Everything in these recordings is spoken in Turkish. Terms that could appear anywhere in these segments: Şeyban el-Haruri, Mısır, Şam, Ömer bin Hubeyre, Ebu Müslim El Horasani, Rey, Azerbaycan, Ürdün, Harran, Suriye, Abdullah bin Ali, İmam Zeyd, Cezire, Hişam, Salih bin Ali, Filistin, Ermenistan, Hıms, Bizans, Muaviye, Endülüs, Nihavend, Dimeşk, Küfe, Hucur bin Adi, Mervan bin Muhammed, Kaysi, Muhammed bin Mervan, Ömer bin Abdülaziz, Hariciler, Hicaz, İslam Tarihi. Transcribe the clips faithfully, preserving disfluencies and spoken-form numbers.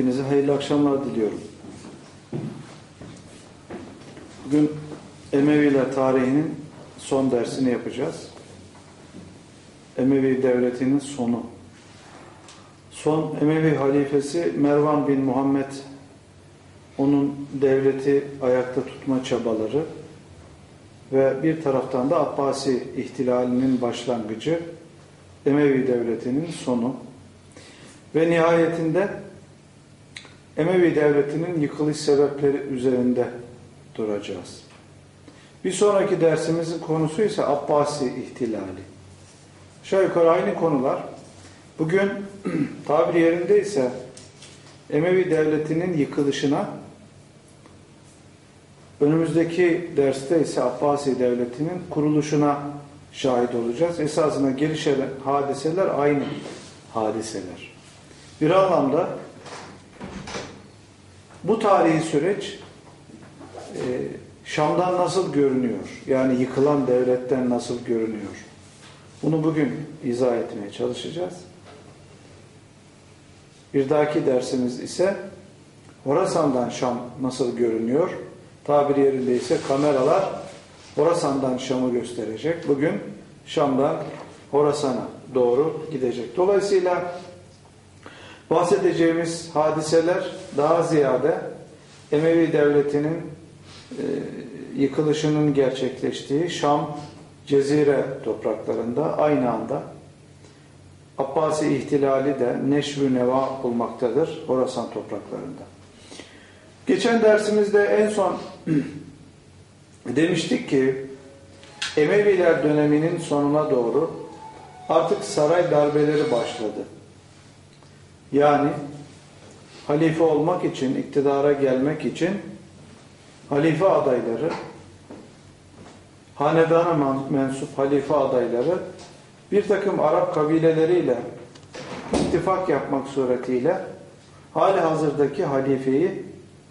Hepinize hayırlı akşamlar diliyorum. Bugün Emeviler tarihinin son dersini yapacağız. Emevi Devleti'nin sonu. Son Emevi halifesi Mervan bin Muhammed, onun devleti ayakta tutma çabaları ve bir taraftan da Abbasi ihtilalinin başlangıcı, Emevi Devleti'nin sonu ve nihayetinde Emevi Devleti'nin yıkılış sebepleri üzerinde duracağız. Bir sonraki dersimizin konusu ise Abbasi ihtilali. Aşağı yukarı aynı konular. Bugün tabiri yerinde ise Emevi Devleti'nin yıkılışına, önümüzdeki derste ise Abbasi Devleti'nin kuruluşuna şahit olacağız. Esasına gelişen hadiseler aynı hadiseler. Bir anlamda bu tarihi süreç e, Şam'dan nasıl görünüyor? Yani yıkılan devletten nasıl görünüyor? Bunu bugün izah etmeye çalışacağız. Bir dahaki dersimiz ise Horasan'dan Şam nasıl görünüyor? Tabiri yerinde ise kameralar Horasan'dan Şam'ı gösterecek. Bugün Şam'dan Horasan'a doğru gidecek. Dolayısıyla bahsedeceğimiz hadiseler daha ziyade Emevi Devleti'nin e, yıkılışının gerçekleştiği Şam, Cezire topraklarında aynı anda Abbasi ihtilali de neşv-ü neva bulmaktadır Horasan topraklarında. Geçen dersimizde en son demiştik ki Emeviler döneminin sonuna doğru artık saray darbeleri başladı. Yani halife olmak için, iktidara gelmek için halife adayları, hanedana mensup halife adayları bir takım Arap kabileleriyle ittifak yapmak suretiyle hali hazırdaki halifeyi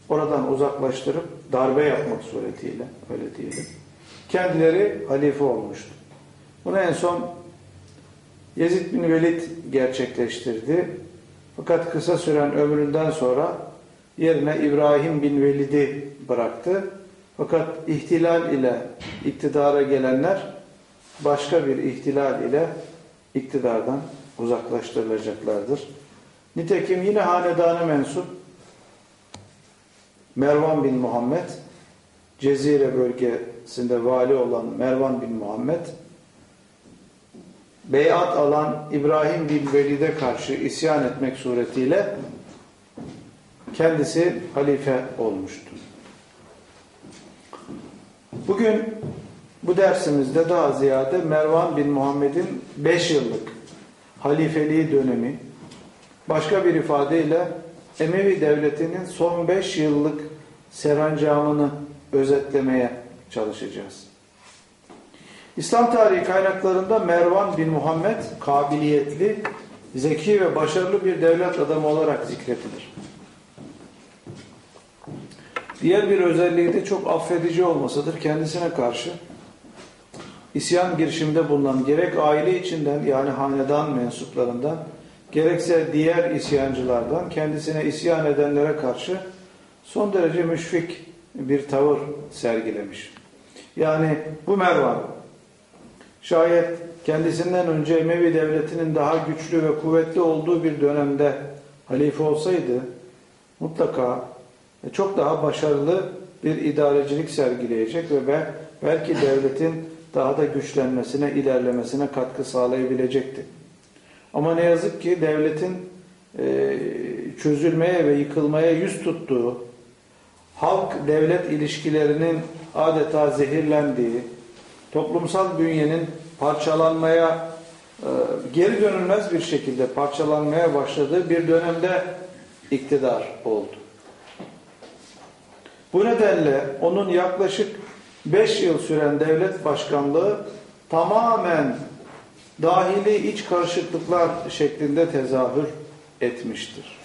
oradan uzaklaştırıp darbe yapmak suretiyle, öyle diyelim, kendileri halife olmuştu. Bunu en son Yezid bin Velid gerçekleştirdi. Fakat kısa süren ömründen sonra yerine İbrahim bin Velid'i bıraktı. Fakat ihtilal ile iktidara gelenler başka bir ihtilal ile iktidardan uzaklaştırılacaklardır. Nitekim yine hanedana mensup Mervan bin Muhammed, Cezire bölgesinde vali olan Mervan bin Muhammed, beyat alan İbrahim bin Velid'e karşı isyan etmek suretiyle kendisi halife olmuştu. Bugün bu dersimizde daha ziyade Mervan bin Muhammed'in beş yıllık halifeliği dönemi, başka bir ifadeyle Emevi Devleti'nin son beş yıllık serancamını özetlemeye çalışacağız. İslam tarihi kaynaklarında Mervan bin Muhammed kabiliyetli, zeki ve başarılı bir devlet adamı olarak zikredilir. Diğer bir özelliği de çok affedici olmasıdır. Kendisine karşı isyan girişiminde bulunan gerek aile içinden, yani hanedan mensuplarından, gerekse diğer isyancılardan kendisine isyan edenlere karşı son derece müşfik bir tavır sergilemiş. Yani bu Mervan şayet kendisinden önce Emevi Devleti'nin daha güçlü ve kuvvetli olduğu bir dönemde halife olsaydı mutlaka çok daha başarılı bir idarecilik sergileyecek ve belki devletin daha da güçlenmesine, ilerlemesine katkı sağlayabilecekti. Ama ne yazık ki devletin çözülmeye ve yıkılmaya yüz tuttuğu, halk-devlet ilişkilerinin adeta zehirlendiği, toplumsal bünyenin parçalanmaya, geri dönülmez bir şekilde parçalanmaya başladığı bir dönemde iktidar oldu. Bu nedenle onun yaklaşık beş yıl süren devlet başkanlığı tamamen dahili iç karışıklıklar şeklinde tezahür etmiştir.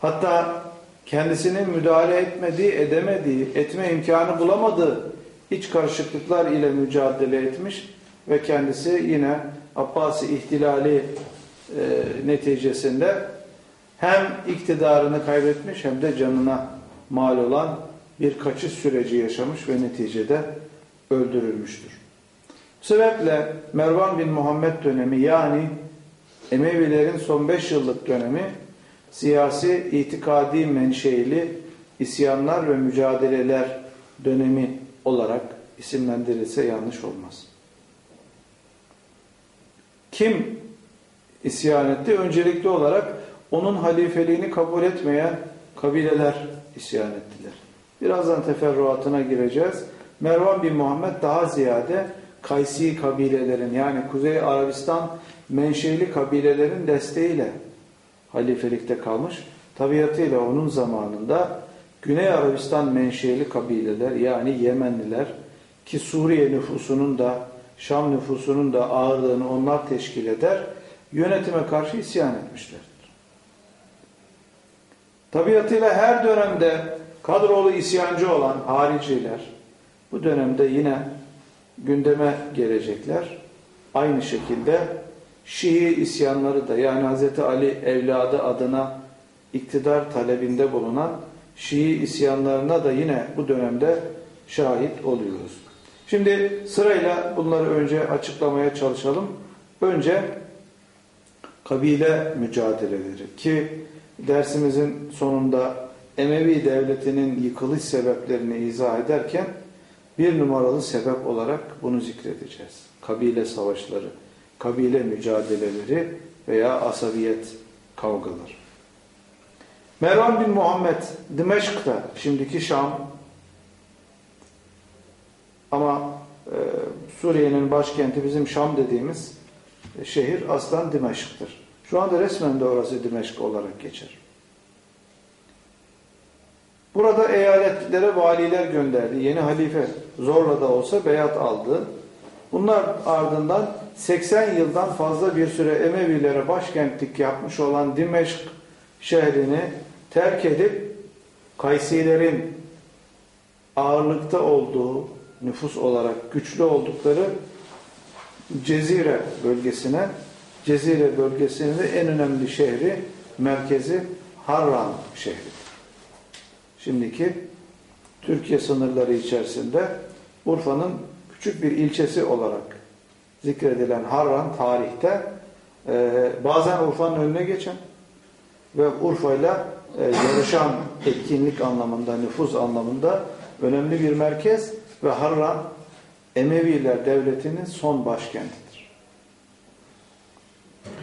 Hatta kendisinin müdahale etmediği, edemediği, etme imkanı bulamadığı iç karışıklıklar ile mücadele etmiş ve kendisi yine Abbasi ihtilali e, neticesinde hem iktidarını kaybetmiş hem de canına mal olan bir kaçış süreci yaşamış ve neticede öldürülmüştür. Bu sebeple Mervan bin Muhammed dönemi, yani Emevilerin son beş yıllık dönemi, siyasi, itikadi menşeili isyanlar ve mücadeleler dönemi olarak isimlendirilse yanlış olmaz. Kim isyan etti? Öncelikli olarak onun halifeliğini kabul etmeyen kabileler isyan ettiler. Birazdan teferruatına gireceğiz. Mervan bin Muhammed daha ziyade Kaysi kabilelerin, yani Kuzey Arabistan menşeli kabilelerin desteğiyle halifelikte kalmış. Tabiatıyla onun zamanında Güney Arabistan menşeli kabileler, yani Yemenliler, ki Suriye nüfusunun da Şam nüfusunun da ağırlığını onlar teşkil eder, yönetime karşı isyan etmişlerdir. Tabiatıyla her dönemde kadrolu isyancı olan hariciler bu dönemde yine gündeme gelecekler. Aynı şekilde Şii isyanları da, yani Hz. Ali evladı adına iktidar talebinde bulunan Şii isyanlarına da yine bu dönemde şahit oluyoruz. Şimdi sırayla bunları önce açıklamaya çalışalım. Önce kabile mücadeleleri, ki dersimizin sonunda Emevi Devleti'nin yıkılış sebeplerini izah ederken bir numaralı sebep olarak bunu zikredeceğiz. Kabile savaşları, kabile mücadeleleri veya asabiyet kavgaları. Mervan bin Muhammed Dimeşk'ta, şimdiki Şam ama e, Suriye'nin başkenti bizim Şam dediğimiz şehir aslan Dimeşk'tır. Şu anda resmen de orası Dimeşk olarak geçer. Burada eyaletlere valiler gönderdi. Yeni halife zorla da olsa beyat aldı. Bunlar ardından seksen yıldan fazla bir süre Emevilere başkentlik yapmış olan Dimeşk şehrini terk edip Kaysilerin ağırlıkta olduğu, nüfus olarak güçlü oldukları Cezire bölgesine, Cezire bölgesinin de en önemli şehri, merkezi Harran şehridir. Şimdiki Türkiye sınırları içerisinde Urfa'nın küçük bir ilçesi olarak zikredilen Harran tarihte e, bazen Urfa'nın önüne geçen ve Urfa'yla e, yarışan etkinlik anlamında, nüfuz anlamında önemli bir merkez ve Harran Emeviler Devleti'nin son başkentidir.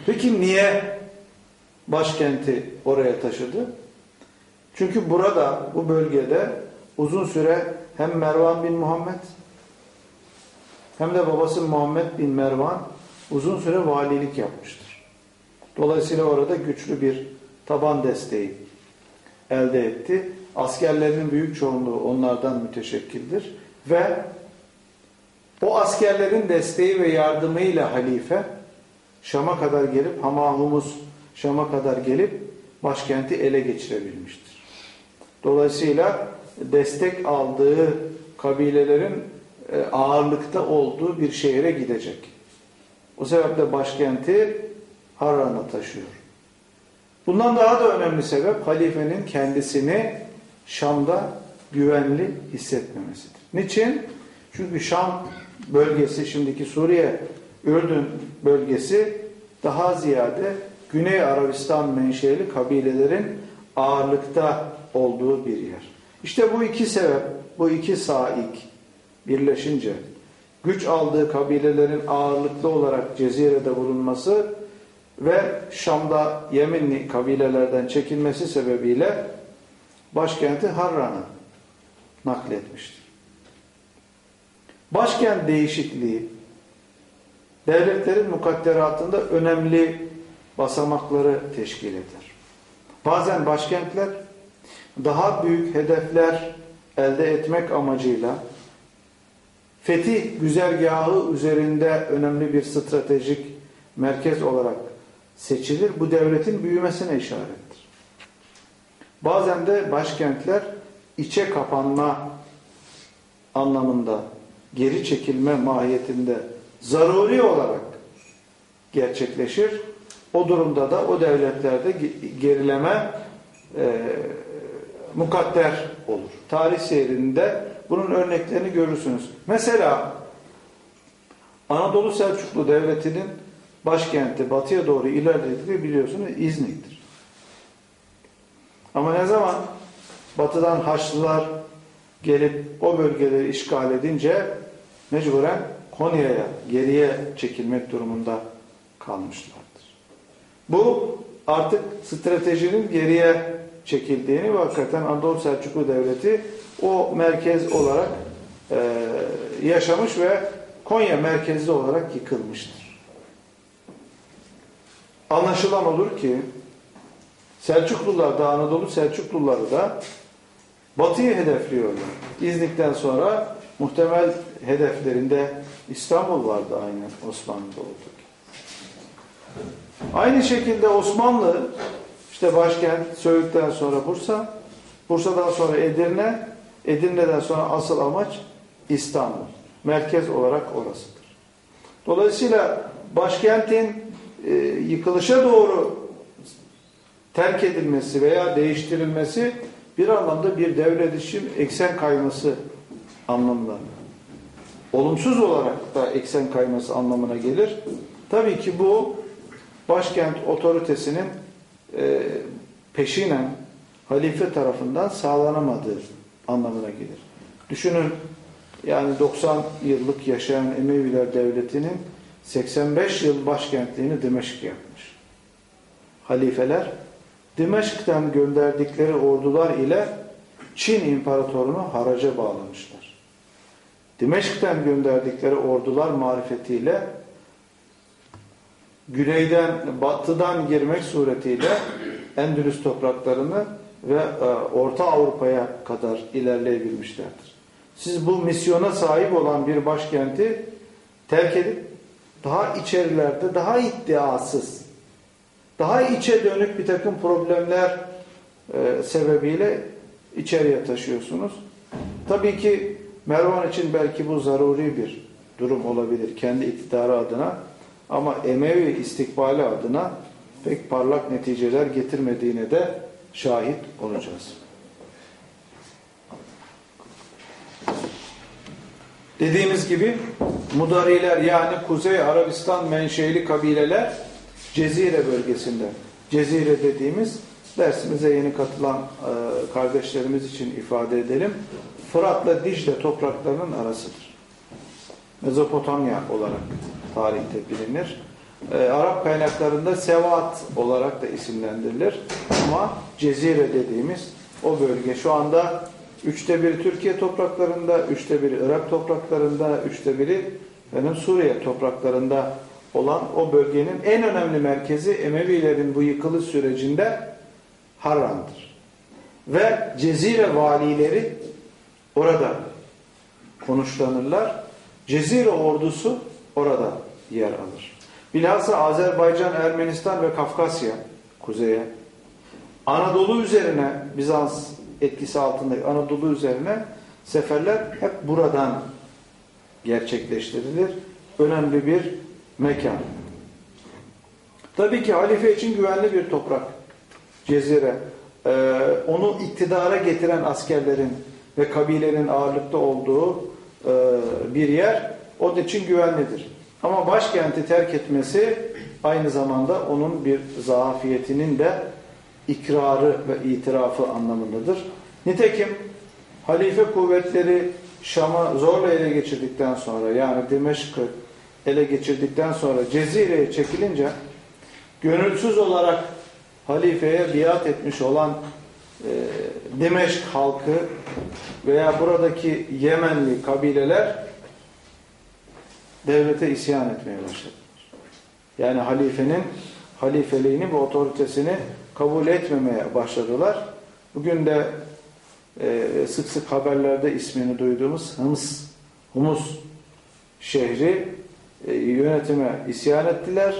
Peki niye başkenti oraya taşıdı? Çünkü burada, bu bölgede uzun süre hem Mervan bin Muhammed hem de babası Muhammed bin Mervan uzun süre valilik yapmıştır. Dolayısıyla orada güçlü bir taban desteği elde etti. Askerlerinin büyük çoğunluğu onlardan müteşekkildir ve o askerlerin desteği ve yardımıyla halife Şam'a kadar gelip, Hamahumuz Şam'a kadar gelip başkenti ele geçirebilmiştir. Dolayısıyla destek aldığı kabilelerin ağırlıkta olduğu bir şehre gidecek. O sebeple başkenti Harran'a taşıyor. Bundan daha da önemli sebep halifenin kendisini Şam'da güvenli hissetmemesidir. Niçin? Çünkü Şam bölgesi, şimdiki Suriye, Ürdün bölgesi daha ziyade Güney Arabistan menşeli kabilelerin ağırlıkta olduğu bir yer. İşte bu iki sebep, bu iki saik birleşince güç aldığı kabilelerin ağırlıklı olarak Cezire'de bulunması ve Şam'da Yemenli kabilelerden çekilmesi sebebiyle başkenti Harran'a nakletmiştir. Başkent değişikliği devletlerin mukadderatında önemli basamakları teşkil eder. Bazen başkentler daha büyük hedefler elde etmek amacıyla fetih güzergahı üzerinde önemli bir stratejik merkez olarak seçilir. Bu devletin büyümesine işarettir. Bazen de başkentler içe kapanma anlamında, geri çekilme mahiyetinde zaruri olarak gerçekleşir O durumda da o devletlerde gerileme e, mukadder olur. Tarih seyrinde bunun örneklerini görürsünüz. Mesela Anadolu Selçuklu Devleti'nin başkenti batıya doğru ilerlediği biliyorsunuz İznik'tir. Ama ne zaman batıdan Haçlılar gelip o bölgeleri işgal edince mecburen Konya'ya geriye çekilmek durumunda kalmışlardır. Bu artık stratejinin geriye çekildiğini ve hakikaten Anadolu Selçuklu Devleti o merkez olarak e, yaşamış ve Konya merkezli olarak yıkılmıştır. Anlaşılan olur ki Selçuklular da Anadolu Selçukluları da Batı'yı hedefliyorlar. İznik'ten sonra muhtemel hedeflerinde İstanbul vardı aynen Osmanlı'da olduk. Aynı şekilde Osmanlı işte başkent Söğüt'ten sonra Bursa, Bursa'dan sonra Edirne, Edirne'den sonra asıl amaç İstanbul. Merkez olarak orasıdır. Dolayısıyla başkentin e, yıkılışa doğru terk edilmesi veya değiştirilmesi bir anlamda bir devlet için eksen kayması anlamında. Olumsuz olarak da eksen kayması anlamına gelir. Tabii ki bu başkent otoritesinin e, peşinen halife tarafından sağlanamadığı anlamına gelir. Düşünün yani doksan yıllık yaşayan Emeviler Devleti'nin seksen beş yıl başkentliğini Dimeşk yapmış. Halifeler Dimeşk'ten gönderdikleri ordular ile Çin İmparatorunu haraca bağlamışlar. Dimeşk'ten gönderdikleri ordular marifetiyle güneyden, batıdan girmek suretiyle Endülüs topraklarını ve e, Orta Avrupa'ya kadar ilerleyebilmişlerdir. Siz bu misyona sahip olan bir başkenti terk edip daha içerilerde, daha iddiasız, daha içe dönük bir takım problemler e, sebebiyle içeriye taşıyorsunuz. Tabii ki Mervan için belki bu zaruri bir durum olabilir kendi iktidarı adına ama Emevi istikbali adına pek parlak neticeler getirmediğine de şahit olacağız. Dediğimiz gibi Mudariler yani Kuzey Arabistan menşeili kabileler Cezire bölgesinde. Cezire dediğimiz dersimize yeni katılan e, kardeşlerimiz için ifade edelim. Fırat'la Dicle topraklarının arasıdır. Mezopotamya olarak tarihte bilinir. E, Arap kaynaklarında Sevat olarak da isimlendirilir. Ama Cezire dediğimiz o bölge şu anda üçte biri Türkiye topraklarında, üçte biri Irak topraklarında, üçte biri benim Suriye topraklarında olan o bölgenin en önemli merkezi Emevilerin bu yıkılış sürecinde Harran'dır. Ve Cezire valileri orada konuşlanırlar. Cezire ordusu orada yer alır. Bilhassa Azerbaycan, Ermenistan ve Kafkasya kuzeye, Anadolu üzerine Bizans etkisi altındaki Anadolu üzerine seferler hep buradan gerçekleştirilir. Önemli bir mekan. Tabii ki halife için güvenli bir toprak. Cezire. Ee, onu iktidara getiren askerlerin ve kabilenin ağırlıkta olduğu e, bir yer. Onun için güvenlidir. Ama başkenti terk etmesi aynı zamanda onun bir zaafiyetinin de ikrarı ve itirafı anlamındadır. Nitekim halife kuvvetleri Şam'ı zorla ele geçirdikten sonra yani Dimeşk'ı ele geçirdikten sonra Cezire'ye çekilince gönülsüz olarak halifeye biat etmiş olan e, Dimeşk halkı veya buradaki Yemenli kabileler devlete isyan etmeye başladılar. Yani halifenin halifeliğini ve otoritesini kabul etmemeye başladılar. Bugün de e, sık sık haberlerde ismini duyduğumuz Hıms, Humus şehri e, yönetime isyan ettiler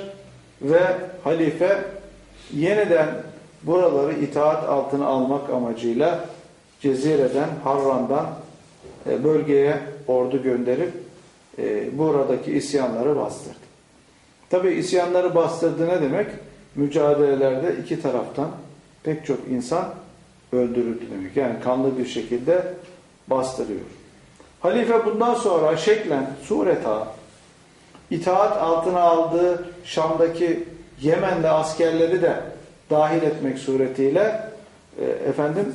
ve halife yeniden buraları itaat altına almak amacıyla Cezire'den, Harran'dan e, bölgeye ordu gönderip e, buradaki isyanları bastırdı. Tabii isyanları bastırdı ne demek? mücadelelerde iki taraftan pek çok insan öldürüldü demek. Yani kanlı bir şekilde bastırıyor. Halife bundan sonra şeklen, sureta, itaat altına aldığı Şam'daki Yemenli askerleri de dahil etmek suretiyle e, efendim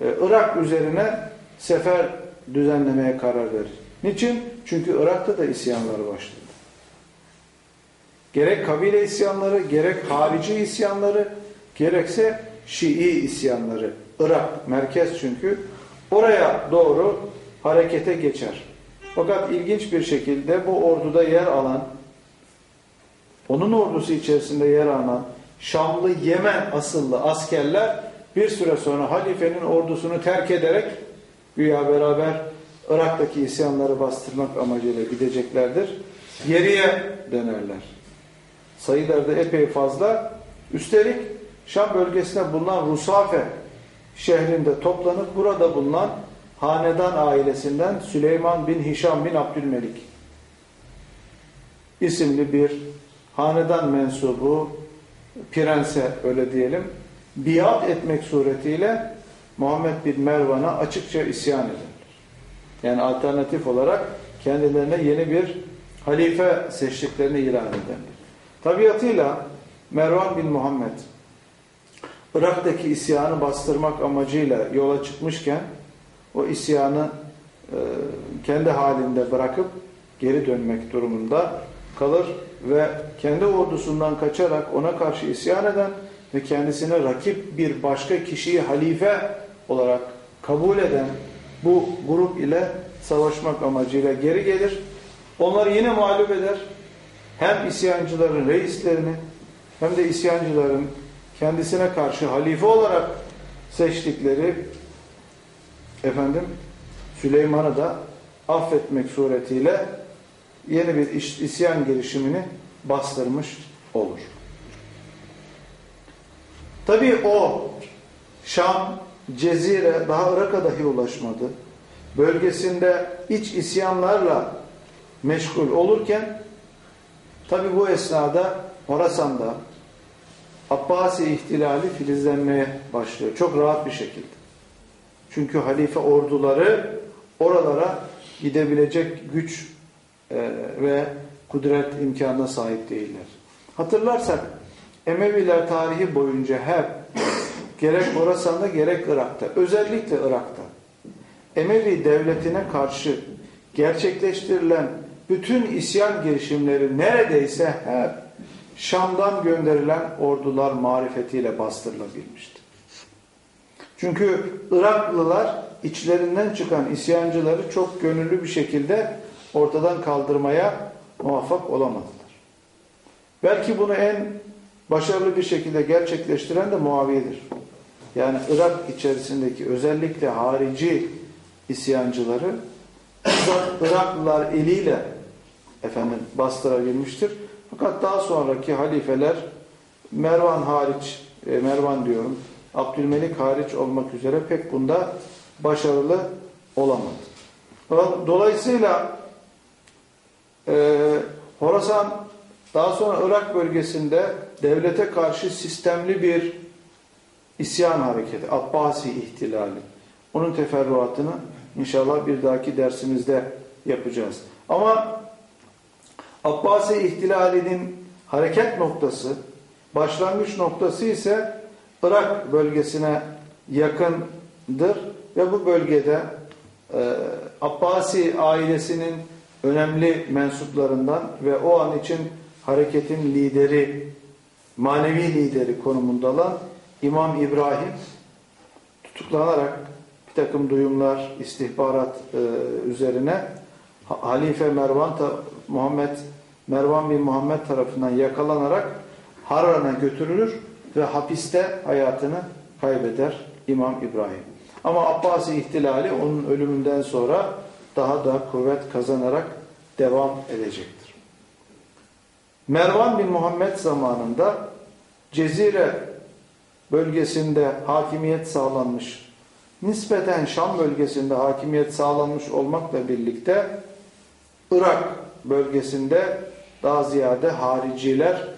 e, Irak üzerine sefer düzenlemeye karar verir. Niçin? Çünkü Irak'ta da isyanlar başladı. Gerek kabile isyanları, gerek harici isyanları, gerekse Şii isyanları. Irak merkez çünkü. Oraya doğru harekete geçer. Fakat ilginç bir şekilde bu orduda yer alan, onun ordusu içerisinde yer alan Şamlı Yemen asıllı askerler bir süre sonra halifenin ordusunu terk ederek güya beraber Irak'taki isyanları bastırmak amacıyla gideceklerdir. Geriye dönerler. Sayıları da epey fazla. Üstelik Şam bölgesinde bulunan Rusafe şehrinde toplanıp burada bulunan hanedan ailesinden Süleyman bin Hişam bin Abdülmelik isimli bir hanedan mensubu, prense öyle diyelim, biat etmek suretiyle Muhammed bin Mervan'a açıkça isyan ederler. Yani alternatif olarak kendilerine yeni bir halife seçtiklerini ilan ederler. Tabiatıyla Mervan bin Muhammed Irak'taki isyanı bastırmak amacıyla yola çıkmışken o isyanı e, kendi halinde bırakıp geri dönmek durumunda kalır ve kendi ordusundan kaçarak ona karşı isyan eden ve kendisine rakip bir başka kişiyi halife olarak kabul eden bu grup ile savaşmak amacıyla geri gelir. Onları yine mağlup eder. Hem isyancıların reislerini hem de isyancıların kendisine karşı halife olarak seçtikleri efendim Süleyman'ı da affetmek suretiyle yeni bir isyan girişimini bastırmış olur. Tabii o Şam, Cezire daha Irak'a dahi ulaşmadı. Bölgesinde iç isyanlarla meşgul olurken tabii bu esnada Horasan'da Abbasi ihtilali filizlenmeye başlıyor. Çok rahat bir şekilde. Çünkü halife orduları oralara gidebilecek güç ve kudret imkanına sahip değiller. Hatırlarsak Emeviler tarihi boyunca hep gerek Horasan'da gerek Irak'ta, özellikle Irak'ta Emevi devletine karşı gerçekleştirilen bütün isyan girişimleri neredeyse hep Şam'dan gönderilen ordular marifetiyle bastırılabilmişti. Çünkü Iraklılar içlerinden çıkan isyancıları çok gönüllü bir şekilde ortadan kaldırmaya muvaffak olamadılar. Belki bunu en başarılı bir şekilde gerçekleştiren de Muaviye'dir. Yani Irak içerisindeki özellikle harici isyancıları Iraklılar eliyle efendim bastırabilmiştir. Fakat daha sonraki halifeler Mervan hariç, Mervan diyorum, Abdülmelik hariç olmak üzere pek bunda başarılı olamadı. Dolayısıyla e, Horasan daha sonra Irak bölgesinde devlete karşı sistemli bir isyan hareketi, Abbasi ihtilali. Onun teferruatını inşallah bir dahaki dersimizde yapacağız. Ama Abbasi ihtilalinin hareket noktası, başlangıç noktası ise Irak bölgesine yakındır ve bu bölgede e, Abbasi ailesinin önemli mensuplarından ve o an için hareketin lideri, manevi lideri konumunda olan İmam İbrahim tutuklanarak bir takım duyumlar, istihbarat e, üzerine Halife Mervan Muhammed Mervan bin Muhammed tarafından yakalanarak Harran'a götürülür ve hapiste hayatını kaybeder İmam İbrahim. Ama Abbasi ihtilali onun ölümünden sonra daha da kuvvet kazanarak devam edecektir. Mervan bin Muhammed zamanında Cezire bölgesinde hakimiyet sağlanmış, nispeten Şam bölgesinde hakimiyet sağlanmış olmakla birlikte Irak bölgesinde daha ziyade hariciler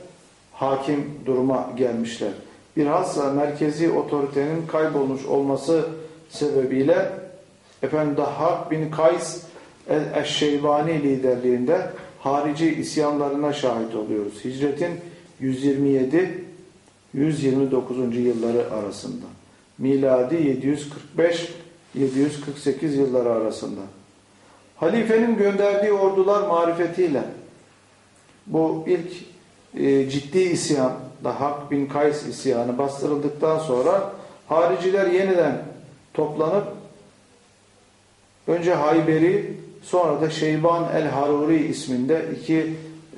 hakim duruma gelmişler. Bilhassa merkezi otoritenin kaybolmuş olması sebebiyle efendim Dahhak bin Kays el-Eşşeybani liderliğinde harici isyanlarına şahit oluyoruz. Hicretin yüz yirmi yedi yüz yirmi dokuz. yılları arasında. Miladi yedi yüz kırk beş yedi yüz kırk sekiz yılları arasında. Halifenin gönderdiği ordular marifetiyle bu ilk e, ciddi isyan, Dahhak bin Kays isyanı bastırıldıktan sonra hariciler yeniden toplanıp önce Hayberi, sonra da Şeyban el-Haruri isminde iki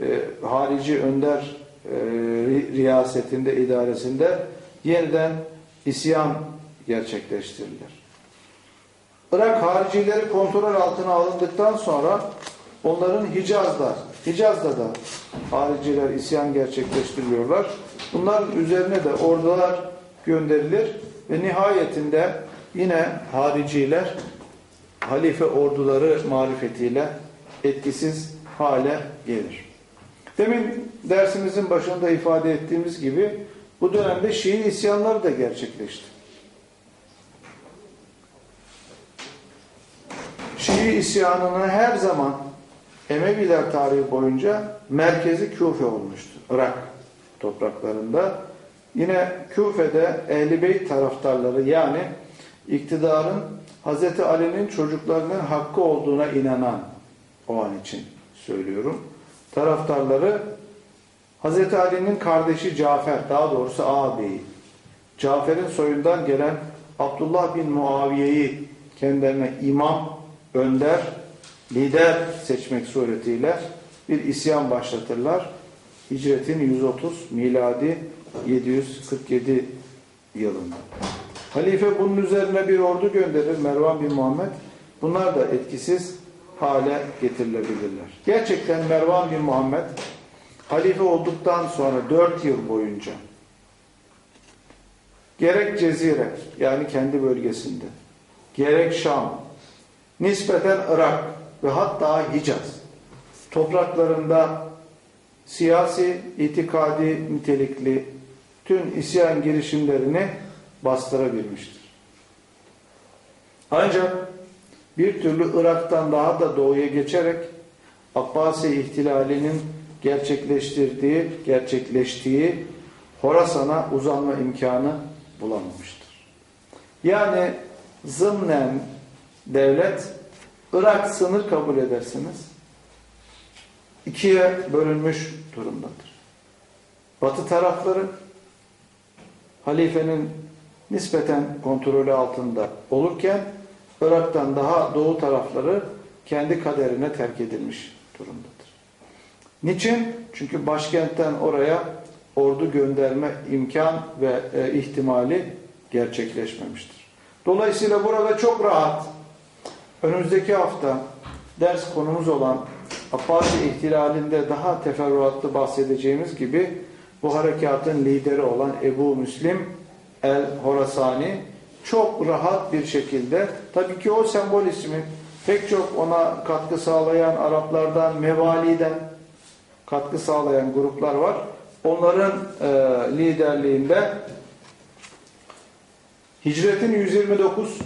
e, harici önder e, riyasetinde, idaresinde yeniden isyan gerçekleştirilir. Irak haricileri kontrol altına alındıktan sonra onların Hicaz'da, Hicaz'da da hariciler isyan gerçekleştiriyorlar. Bunların üzerine de ordular gönderilir ve nihayetinde yine hariciler halife orduları marifetiyle etkisiz hale gelir. Demin dersimizin başında ifade ettiğimiz gibi bu dönemde Şii isyanları da gerçekleşti. Şii isyanının her zaman Emeviler tarihi boyunca merkezi Küfe olmuştu. Irak topraklarında. Yine Küfe'de Ehl-i Beyt taraftarları, yani iktidarın Hz. Ali'nin çocuklarının hakkı olduğuna inanan, o an için söylüyorum, taraftarları Hz. Ali'nin kardeşi Cafer, daha doğrusu ağabeyi, Cafer'in soyundan gelen Abdullah bin Muaviye'yi kendilerine imam, önder, lider seçmek suretiyle bir isyan başlatırlar. Hicretin yüz otuz, miladi yedi yüz kırk yedi yılında. Halife bunun üzerine bir ordu gönderir, Mervan bin Muhammed. Bunlar da etkisiz hale getirilebilirler. Gerçekten Mervan bin Muhammed halife olduktan sonra dört yıl boyunca gerek Cezire, yani kendi bölgesinde, gerek Şam, nispeten Irak ve hatta Hicaz topraklarında siyasi, itikadi nitelikli tüm isyan girişimlerini bastırabilmiştir. Ancak bir türlü Irak'tan daha da doğuya geçerek Abbasi ihtilalinin gerçekleştirdiği, gerçekleştiği Horasan'a uzanma imkanı bulamamıştır. Yani zımnen devlet, Irak sınır kabul edersiniz, ikiye bölünmüş durumdadır. Batı tarafları halifenin nispeten kontrolü altında olurken Irak'tan daha doğu tarafları kendi kaderine terk edilmiş durumdadır. Niçin? Çünkü başkentten oraya ordu gönderme imkan ve e, ihtimali gerçekleşmemiştir. Dolayısıyla burada çok rahat önümüzdeki hafta ders konumuz olan Abbasi ihtilalinde daha teferruatlı bahsedeceğimiz gibi bu harekatın lideri olan Ebu Müslim El Horasani çok rahat bir şekilde, tabii ki o sembol ismi pek çok ona katkı sağlayan Araplardan, Mevali'den katkı sağlayan gruplar var. Onların e, liderliğinde Hicretin yüz yirmi dokuz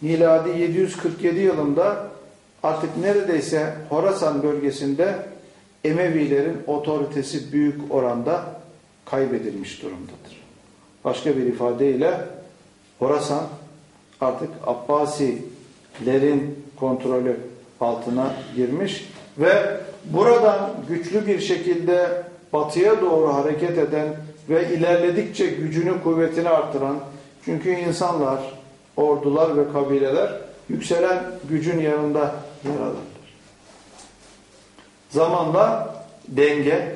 miladi yedi yüz kırk yedi yılında artık neredeyse Horasan bölgesinde Emevilerin otoritesi büyük oranda kaybedilmiş durumdadır. Başka bir ifadeyle Horasan artık Abbasilerin kontrolü altına girmiş ve buradan güçlü bir şekilde batıya doğru hareket eden ve ilerledikçe gücünü, kuvvetini artıran, çünkü insanlar, ordular ve kabileler yükselen gücün yanında yer alırlar. Zamanla denge,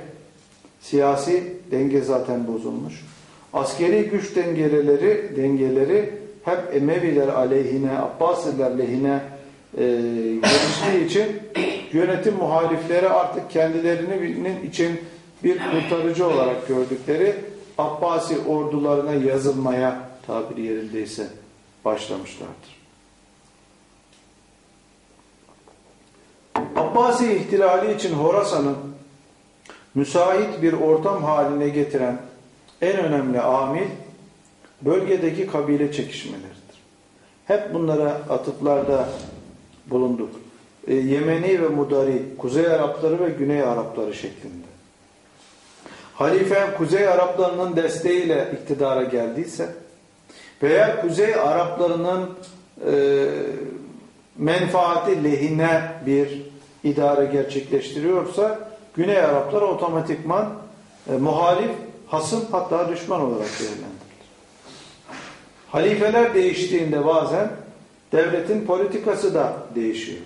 siyasi denge zaten bozulmuş. Askeri güç dengeleri, dengeleri hep Emeviler aleyhine, Abbasiler lehine e, geliştiği için yönetim muhalifleri artık kendilerinin için bir kurtarıcı olarak gördükleri Abbasi ordularına yazılmaya, tabiri yerindeyse, başlamışlardır. Abbasi ihtilali için Horasan'ın müsait bir ortam haline getiren en önemli amil bölgedeki kabile çekişmeleridir. Hep bunlara atıflarda bulunduk. E, Yemeni ve Mudari, Kuzey Arapları ve Güney Arapları şeklinde. Halife Kuzey Araplarının desteğiyle iktidara geldiyse veya Kuzey Araplarının e, menfaati lehine bir idare gerçekleştiriyorsa Güney Araplar otomatikman e, muhalif, hasım, hatta düşman olarak değerlendirilir. Halifeler değiştiğinde bazen devletin politikası da değişiyor.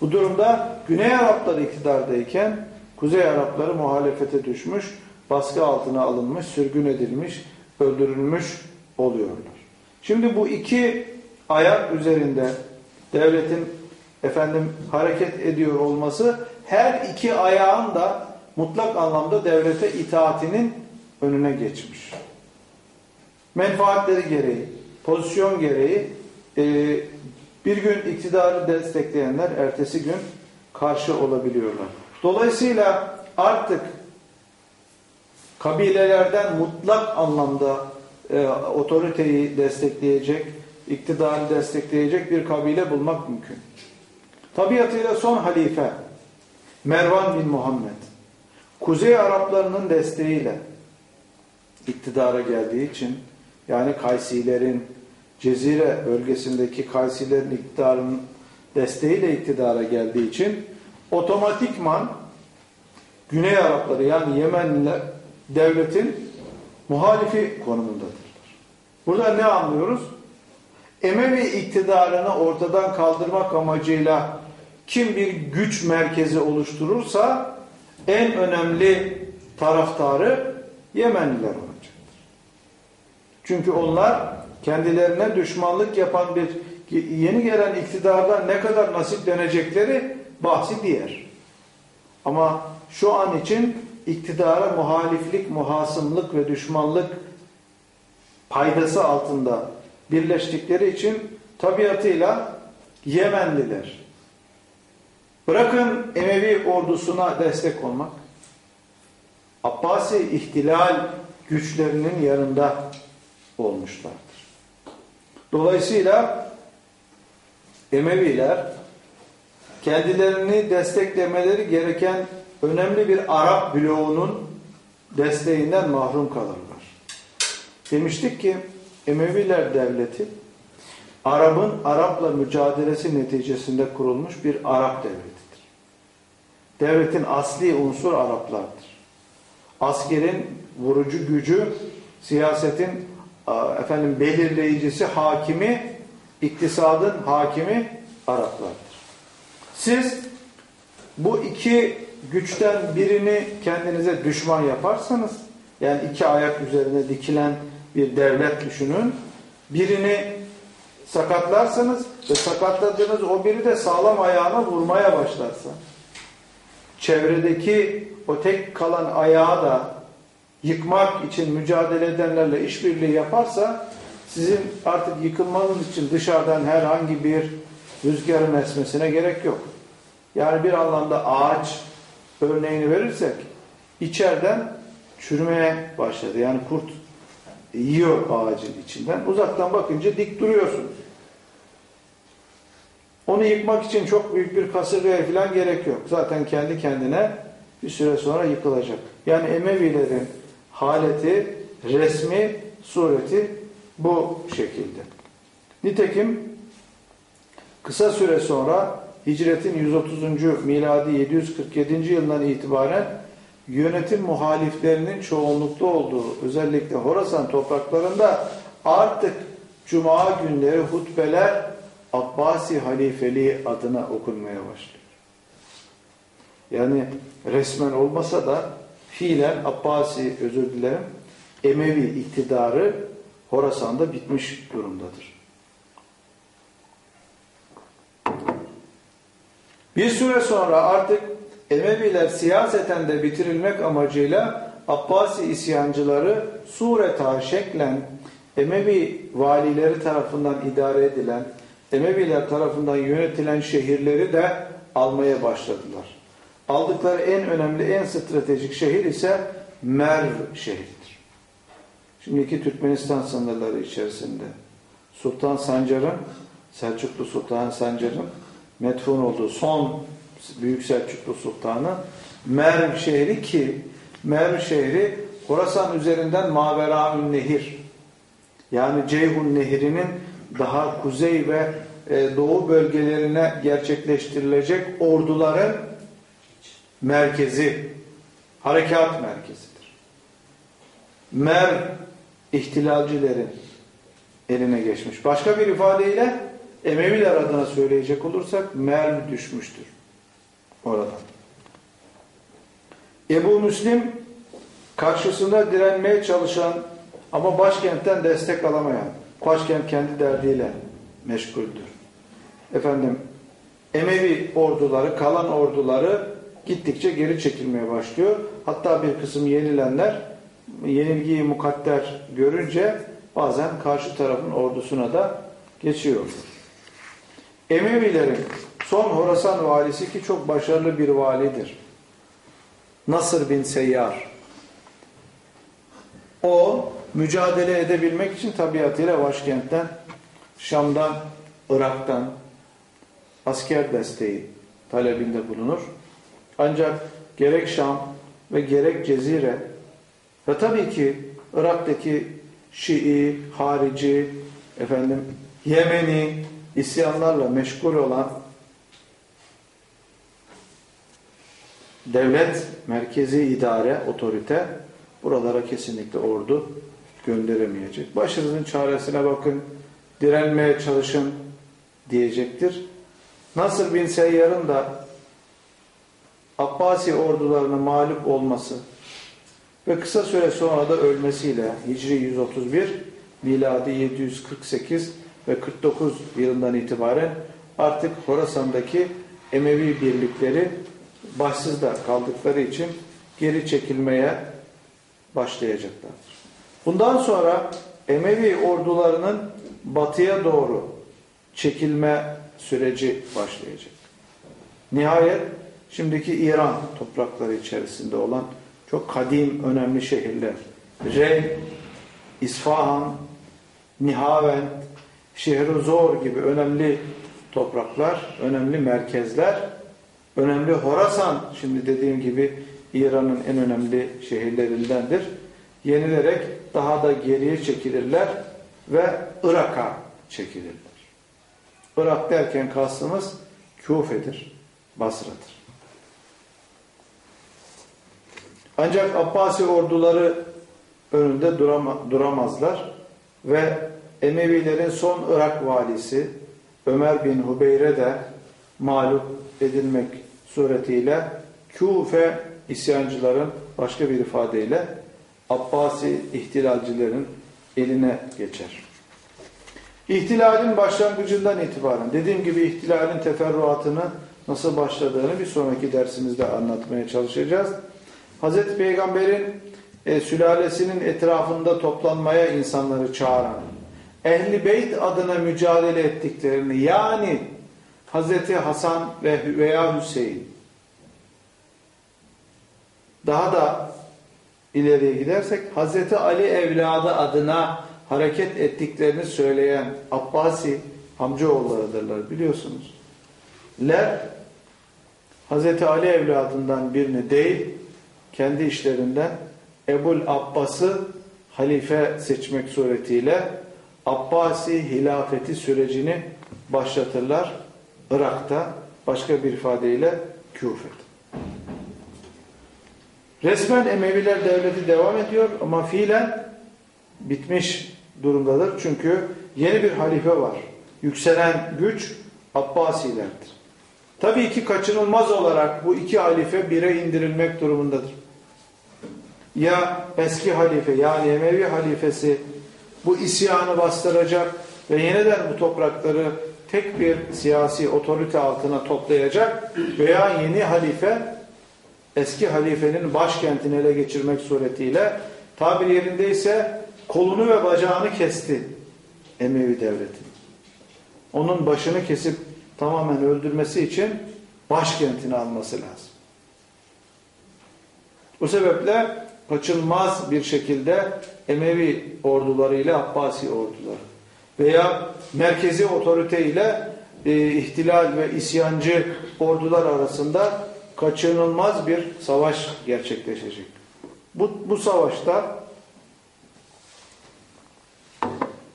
Bu durumda Güney Arapları iktidardayken Kuzey Arapları muhalefete düşmüş, baskı altına alınmış, sürgün edilmiş, öldürülmüş oluyorlar. Şimdi bu iki ayak üzerinde devletin efendim hareket ediyor olması her iki ayağın da mutlak anlamda devlete itaatinin önüne geçmiş. Menfaatleri gereği, pozisyon gereği bir gün iktidarı destekleyenler ertesi gün karşı olabiliyorlar. Dolayısıyla artık kabilelerden mutlak anlamda e, otoriteyi destekleyecek, iktidarı destekleyecek bir kabile bulmak mümkün. Tabiatıyla son halife Mervan bin Muhammed, Kuzey Araplarının desteğiyle iktidara geldiği için, yani Kaysilerin, Cezire bölgesindeki Kaysilerin iktidarının desteğiyle iktidara geldiği için otomatikman Güney Arapları, yani Yemenliler devletin muhalifi konumundadırlar. Burada ne anlıyoruz? Emevi iktidarını ortadan kaldırmak amacıyla kim bir güç merkezi oluşturursa en önemli taraftarı Yemenliler olacaktır. Çünkü onlar kendilerine düşmanlık yapan bir yeni gelen iktidardan ne kadar nasiplenecekleri bahsi diğer. Ama şu an için iktidara muhaliflik, muhasımlık ve düşmanlık paydası altında birleştikleri için tabiatıyla Yemenliler, bırakın Emevi ordusuna destek olmak, Abbasi ihtilal güçlerinin yanında olmuşlardır. Dolayısıyla Emeviler kendilerini desteklemeleri gereken önemli bir Arap bloğunun desteğinden mahrum kalırlar. Demiştik ki Emeviler devleti Arap'ın Arap'la mücadelesi neticesinde kurulmuş bir Arap devletidir. Devletin asli unsur Araplardır. Askerin vurucu gücü, siyasetin efendim belirleyicisi, hakimi, iktisadın hakimi Araplardır. Siz bu iki güçten birini kendinize düşman yaparsanız, yani iki ayak üzerine dikilen bir devlet düşünün, birini sakatlarsanız ve sakatladığınız o biri de sağlam ayağına vurmaya başlarsa, çevredeki o tek kalan ayağı da yıkmak için mücadele edenlerle işbirliği yaparsa, sizin artık yıkılmanız için dışarıdan herhangi bir rüzgarın esmesine gerek yok. Yani bir anlamda ağaç örneğini verirsek içeriden çürümeye başladı. Yani kurt yiyor ağacın içinden. Uzaktan bakınca dik duruyorsunuz. Onu yıkmak için çok büyük bir kasırgaya falan gerek yok. Zaten kendi kendine bir süre sonra yıkılacak. Yani Emevilerin haleti, resmi sureti bu şekilde. Nitekim kısa süre sonra Hicretin yüz otuzuncu miladi yedi yüz kırk yedinci yılından itibaren yönetim muhaliflerinin çoğunlukta olduğu, özellikle Horasan topraklarında artık cuma günleri hutbeler Abbasi halifeliği adına okunmaya başlıyor. Yani resmen olmasa da fiilen Abbasi, özür dilerim, Emevi iktidarı Horasan'da bitmiş durumdadır. Bir süre sonra artık Emeviler siyaseten de bitirilmek amacıyla Abbasi isyancıları sureta şeklen Emevi valileri tarafından idare edilen, Emeviler tarafından yönetilen şehirleri de almaya başladılar. aldıkları en önemli, en stratejik şehir ise Merv şehridir. Şimdiki Türkmenistan sınırları içerisinde Sultan Sancar'ın, Selçuklu Sultan Sancar'ın metfun olduğu son Büyük Selçuklu Sultanı Merv şehri, ki Merv şehri Horasan üzerinden Maveraun Nehir, yani Ceyhun Nehri'nin daha kuzey ve doğu bölgelerine gerçekleştirilecek orduların merkezi, harekat merkezidir. Merv ihtilalcilerin eline geçmiş. Başka bir ifadeyle Emeviler adına söyleyecek olursak Merv düşmüştür oradan. Ebu Müslim karşısında direnmeye çalışan ama başkentten destek alamayan, başkent kendi derdiyle meşguldür. Efendim, Emevi orduları, kalan orduları gittikçe geri çekilmeye başlıyor. Hatta bir kısım yenilenler yenilgiyi mukadder görünce bazen karşı tarafın ordusuna da geçiyor. Emevilerin son Horasan valisi, ki çok başarılı bir validir, Nasr bin Seyyar. O mücadele edebilmek için tabiatıyla başkentten, Şam'dan, Irak'tan asker desteği talebinde bulunur. Ancak gerek Şam ve gerek Cezire ve tabii ki Irak'taki Şii, Harici, efendim Yemeni isyanlarla meşgul olan devlet, merkezi idare, otorite buralara kesinlikle ordu gönderemeyecek. Başınızın çaresine bakın, direnmeye çalışın diyecektir. Nasr bin Seyyar'ın da Abbasi ordularına mağlup olması ve kısa süre sonra da ölmesiyle Hicri yüz otuz bir, miladi yedi yüz kırk sekiz ve kırk dokuz yılından itibaren artık Horasan'daki Emevi birlikleri başsız da kaldıkları için geri çekilmeye başlayacaklardır. Bundan sonra Emevi ordularının batıya doğru çekilme süreci başlayacak. Nihayet şimdiki İran toprakları içerisinde olan çok kadim önemli şehirler Rey, İsfahan, Nihavend, Şehruzor gibi önemli topraklar, önemli merkezler, önemli Horasan, şimdi dediğim gibi İran'ın en önemli şehirlerindendir, yenilerek daha da geriye çekilirler ve Irak'a çekilirler. Irak derken kastımız Küfe'dir, Basra'dır. Ancak Abbasi orduları önünde durama, duramazlar ve Emevilerin son Irak valisi Ömer bin Hubeyre de mağlup edilmek suretiyle Küfe isyancıların, başka bir ifadeyle Abbasi ihtilalcilerin eline geçer. İhtilalin başlangıcından itibaren, dediğim gibi ihtilalin teferruatını, nasıl başladığını bir sonraki dersimizde anlatmaya çalışacağız. Hazreti Peygamber'in e, sülalesinin etrafında toplanmaya insanları çağıran, Ehl-i Beyt adına mücadele ettiklerini, yani Hazreti Hasan ve veya Hüseyin, daha da ileriye gidersek Hazreti Ali evladı adına hareket ettiklerini söyleyen Abbasi amcaoğullarıdırlar, biliyorsunuz. Ler Hazreti Ali evladından birini değil, kendi işlerinden Ebul Abbas'ı halife seçmek suretiyle Abbasi hilafeti sürecini başlatırlar Irak'ta, başka bir ifadeyle Küfe'de. Resmen Emeviler devleti devam ediyor ama fiilen bitmiş durumdadır. Çünkü yeni bir halife var. Yükselen güç Abbasilerdir. Tabii ki kaçınılmaz olarak bu iki halife bire indirilmek durumundadır. Ya eski halife, yani Emevi halifesi bu isyanı bastıracak ve yeniden bu toprakları tek bir siyasi otorite altına toplayacak veya yeni halife eski halifenin başkentini ele geçirmek suretiyle, tabir yerindeyse kolunu ve bacağını kesti Emevi devleti. Onun başını kesip tamamen öldürmesi için başkentini alması lazım. Bu sebeple kaçınılmaz bir şekilde Emevi orduları ile Abbasi orduları veya merkezi otorite ile e, ihtilal ve isyancı ordular arasında kaçınılmaz bir savaş gerçekleşecek. Bu, bu savaşta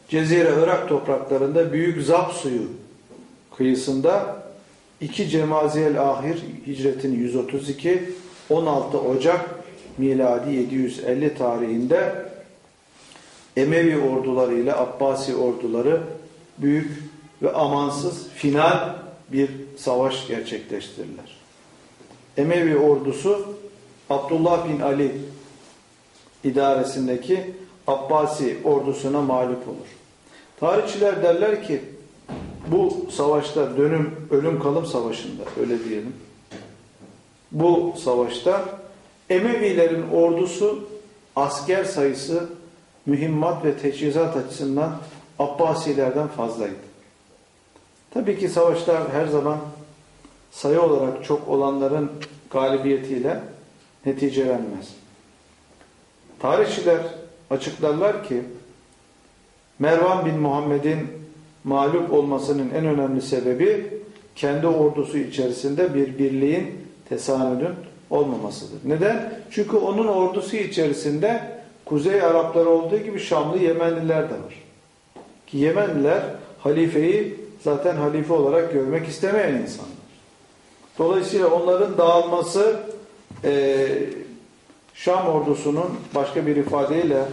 Cezire Irak topraklarında Büyük Zap Suyu kıyısında iki Cemaziyel Ahir hicretinin yüz otuz iki on altı Ocak miladi yedi yüz elli tarihinde Emevi orduları ile Abbasi orduları büyük ve amansız final bir savaş gerçekleştirirler. Emevi ordusu Abdullah bin Ali idaresindeki Abbasi ordusuna mağlup olur. Tarihçiler derler ki bu savaşta dönüm ölüm kalım savaşında, öyle diyelim, bu savaşta Emevilerin ordusu asker sayısı, mühimmat ve teçhizat açısından Abbasilerden fazlaydı. Tabii ki savaşlar her zaman sayı olarak çok olanların galibiyetiyle neticelenmez. Tarihçiler açıklarlar ki Mervan bin Muhammed'in mağlup olmasının en önemli sebebi kendi ordusu içerisinde bir birliğin, tesanüdün olmamasıdır. Neden? Çünkü onun ordusu içerisinde Kuzey Arapları olduğu gibi Şamlı Yemenliler de var. Ki Yemenliler halifeyi zaten halife olarak görmek istemeyen insanlar. Dolayısıyla onların dağılması e, Şam ordusunun, başka bir ifadeyle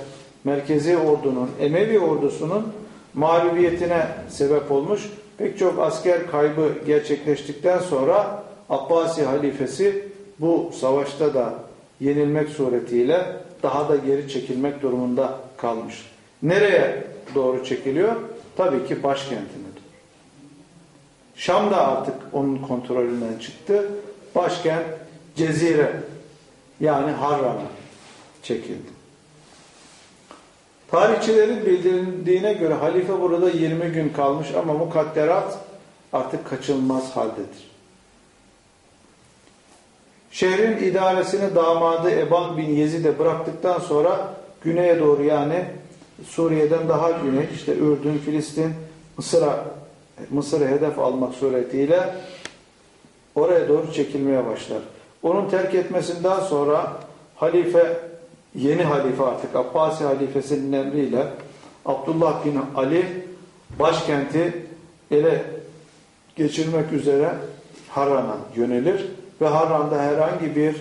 merkezi ordunun, Emevi ordusunun mağlubiyetine sebep olmuş. Pek çok asker kaybı gerçekleştikten sonra Abbasi halifesi bu savaşta da yenilmek suretiyle daha da geri çekilmek durumunda kalmış. Nereye doğru çekiliyor? Tabii ki başkentine doğru. Şam da artık onun kontrolünden çıktı. Başkent Cezire, yani Harran'a çekildi. Tarihçilerin bildirildiğine göre halife burada yirmi gün kalmış ama mukadderat artık kaçınılmaz haldedir. Şehrin idaresini damadı Eban bin Yezid'e bıraktıktan sonra güneye doğru, yani Suriye'den daha güney, işte Ürdün, Filistin, Mısır'a Mısır'ı hedef almak suretiyle oraya doğru çekilmeye başlar. Onun terk etmesinden sonra halife, yeni halife artık Abbasi halifesinin emriyle Abdullah bin Ali başkenti ele geçirmek üzere Harran'a yönelir ve Harran'da herhangi bir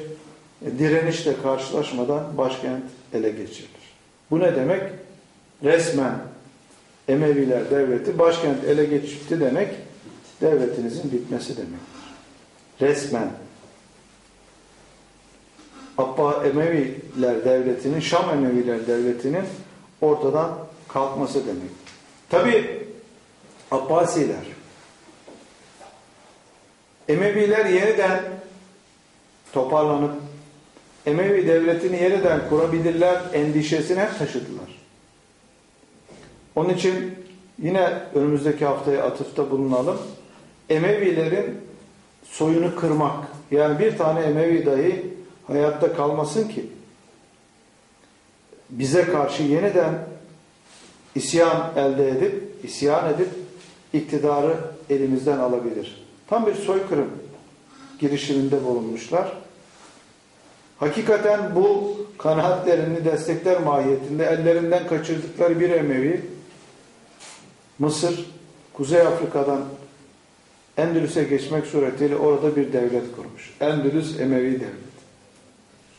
direnişle karşılaşmadan başkent ele geçirilir. Bu ne demek? Resmen Emeviler devleti başkent ele geçirdi demek, devletinizin bitmesi demektir. Resmen Abba Emeviler devletinin, Şam Emeviler devletinin ortadan kalkması demek. Tabi Abbasiler, Emeviler yeniden toparlanıp Emevi devletini yeniden kurabilirler endişesine taşıdılar. Onun için yine önümüzdeki haftaya atıfta bulunalım. Emevilerin soyunu kırmak, yani bir tane Emevi dahi hayatta kalmasın ki bize karşı yeniden isyan elde edip, isyan edip iktidarı elimizden alabilir. Tam bir soykırım girişiminde bulunmuşlar. Hakikaten bu kanaatlerini destekler mahiyetinde ellerinden kaçırdıkları bir Emevi, Mısır, Kuzey Afrika'dan Endülüs'e geçmek suretiyle orada bir devlet kurmuş. Endülüs Emevi Devleti.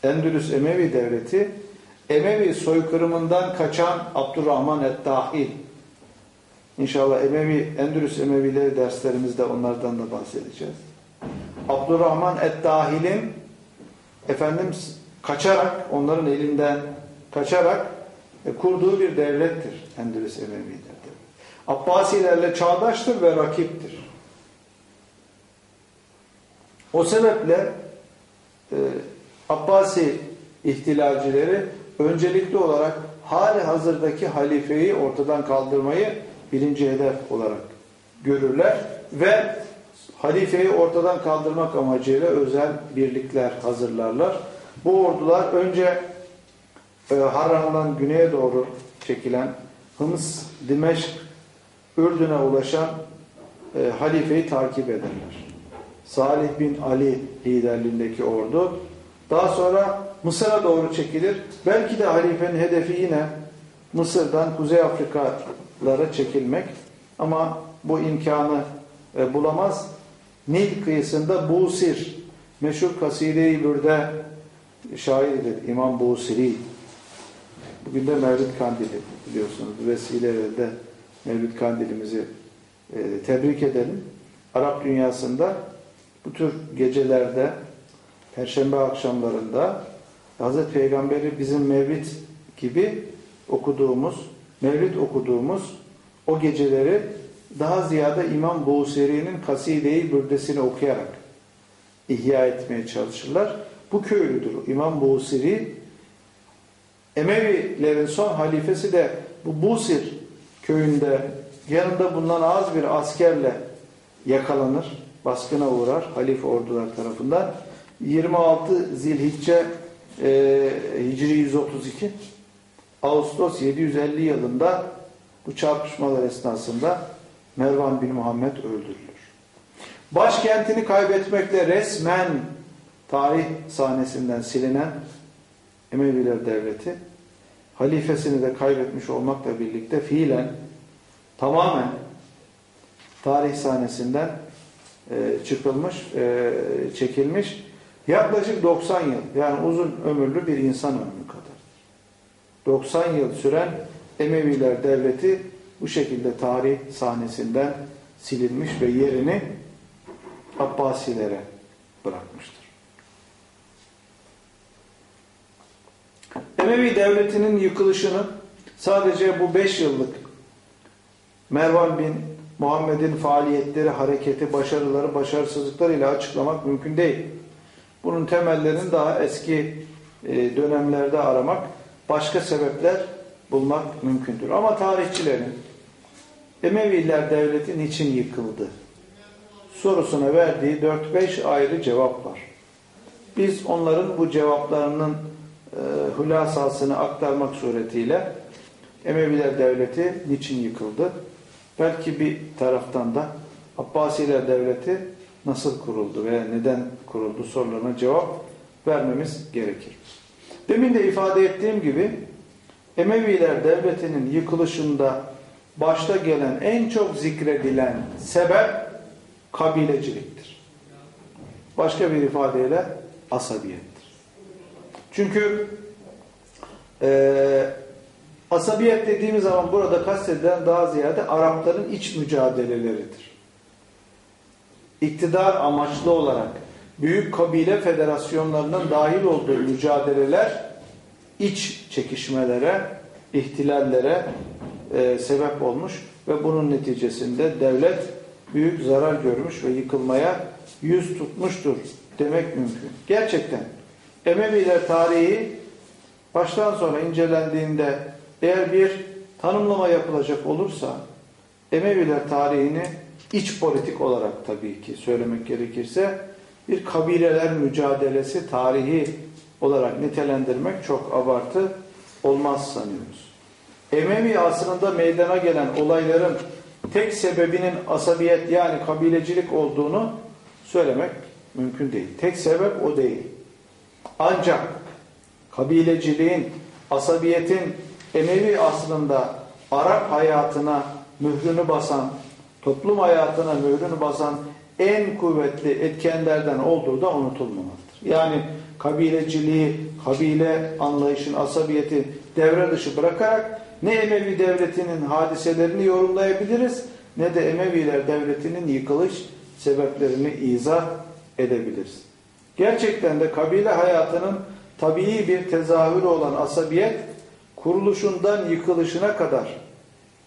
Endülüs Emevi Devleti, Emevi soykırımından kaçan Abdurrahman et-Dahil. İnşallah Emevi, Endülüs Emevileri derslerimizde onlardan da bahsedeceğiz. Abdurrahman et-Dahil'in efendim kaçarak, onların elinden kaçarak e, kurduğu bir devlettir Endülüs Emevi Devleti. Abbasilerle çağdaştır ve rakiptir. O sebeple e, Abbasi ihtilalcileri öncelikli olarak hali hazırdaki halifeyi ortadan kaldırmayı birinci hedef olarak görürler ve halifeyi ortadan kaldırmak amacıyla özel birlikler hazırlarlar. Bu ordular önce e, Harran'dan güneye doğru çekilen, Hıms, Dimeşk, Ürdün'e ulaşan e, halifeyi takip ederler. Salih bin Ali liderliğindeki ordu. Daha sonra Mısır'a doğru çekilir. Belki de halifenin hedefi yine Mısır'dan Kuzey Afrikalara çekilmek. Ama bu imkanı e, bulamaz. Nil kıyısında Busir, meşhur kaside-i bürde şairidir İmam Busiri. Bugün de Mevlid Kandili biliyorsunuz. Bu vesileyle de Mevlid Kandilimizi e, tebrik edelim. Arap dünyasında bu tür gecelerde, perşembe akşamlarında Hazreti Peygamber'i bizim Mevlid gibi okuduğumuz, Mevlid okuduğumuz o geceleri daha ziyade İmam Busiri'nin kaside-i bürdesini okuyarak ihya etmeye çalışırlar. Bu köylüdür İmam Busiri. Emevilerin son halifesi de bu Busir köyünde yanında bulunan az bir askerle yakalanır, baskına uğrar halife ordular tarafından. yirmi altı Zilhicce e, Hicri yüz otuz iki Ağustos yedi yüz elli yılında bu çarpışmalar esnasında Mervan bin Muhammed öldürülür. Başkentini kaybetmekle resmen tarih sahnesinden silinen Emeviler Devleti, halifesini de kaybetmiş olmakla birlikte fiilen tamamen tarih sahnesinden e, çıkılmış, e, çekilmiş. Yaklaşık doksan yıl, yani uzun ömürlü bir insan ömrü kadar. doksan yıl süren Emeviler Devleti bu şekilde tarih sahnesinden silinmiş ve yerini Abbasilere bırakmıştır. Emevi Devleti'nin yıkılışını sadece bu beş yıllık Mervan bin Muhammed'in faaliyetleri, hareketi, başarıları, başarısızlıklarıyla açıklamak mümkün değil. Bunun temellerini daha eski dönemlerde aramak, başka sebepler bulmak mümkündür. Ama tarihçilerin Emeviler Devleti niçin yıkıldı sorusuna verdiği dört beş ayrı cevap var. Biz onların bu cevaplarının e, hülasasını aktarmak suretiyle Emeviler Devleti niçin yıkıldı? Belki bir taraftan da Abbasiler Devleti nasıl kuruldu veya neden kuruldu sorularına cevap vermemiz gerekir. Demin de ifade ettiğim gibi Emeviler Devleti'nin yıkılışında başta gelen en çok zikredilen sebep kabileciliktir. Başka bir ifadeyle asabiyettir. Çünkü e, asabiyet dediğimiz zaman burada kastedilen daha ziyade Arapların iç mücadeleleridir. İktidar amaçlı olarak büyük kabile federasyonlarının dahil olduğu mücadeleler iç çekişmelere, ihtilallere e, sebep olmuş ve bunun neticesinde devlet büyük zarar görmüş ve yıkılmaya yüz tutmuştur demek mümkün. Gerçekten Emeviler tarihi baştan sona incelendiğinde eğer bir tanımlama yapılacak olursa Emeviler tarihini iç politik olarak tabii ki söylemek gerekirse bir kabileler mücadelesi tarihi olarak nitelendirmek çok abartı olmaz sanıyoruz. Emevi asrında meydana gelen olayların tek sebebinin asabiyet yani kabilecilik olduğunu söylemek mümkün değil. Tek sebep o değil. Ancak kabileciliğin, asabiyetin Emevi asrında Arap hayatına mührünü basan, toplum hayatına mührünü basan en kuvvetli etkenlerden olduğu da unutulmamalıdır. Yani kabileciliği, kabile anlayışın, asabiyeti devre dışı bırakarak ne Emevi Devleti'nin hadiselerini yorumlayabiliriz ne de Emeviler Devleti'nin yıkılış sebeplerini izah edebiliriz. Gerçekten de kabile hayatının tabii bir tezahürü olan asabiyet kuruluşundan yıkılışına kadar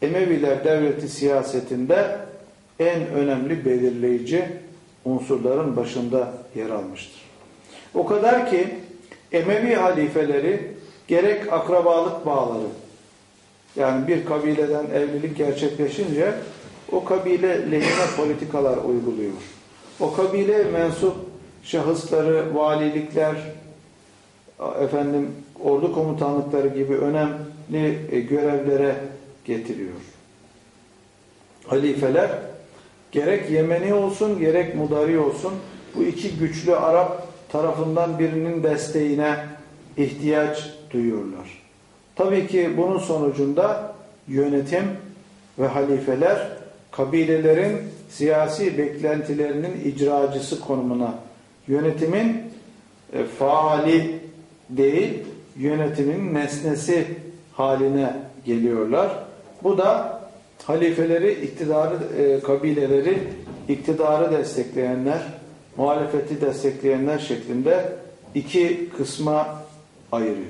Emeviler Devleti siyasetinde en önemli belirleyici unsurların başında yer almıştır. O kadar ki Emevi halifeleri gerek akrabalık bağları, yani bir kabileden evlilik gerçekleşince o kabile lehine politikalar uyguluyor. O kabile mensup şahısları, valilikler, efendim ordu komutanlıkları gibi önemli görevlere getiriyor. Halifeler gerek Yemeni olsun gerek Mudari olsun bu iki güçlü Arap tarafından birinin desteğine ihtiyaç duyuyorlar. Tabii ki bunun sonucunda yönetim ve halifeler kabilelerin siyasi beklentilerinin icracısı konumuna, yönetimin e, faali değil, yönetimin nesnesi haline geliyorlar. Bu da halifeleri, iktidarı, e, kabileleri, iktidarı destekleyenler, muhalefeti destekleyenler şeklinde iki kısma ayırıyor.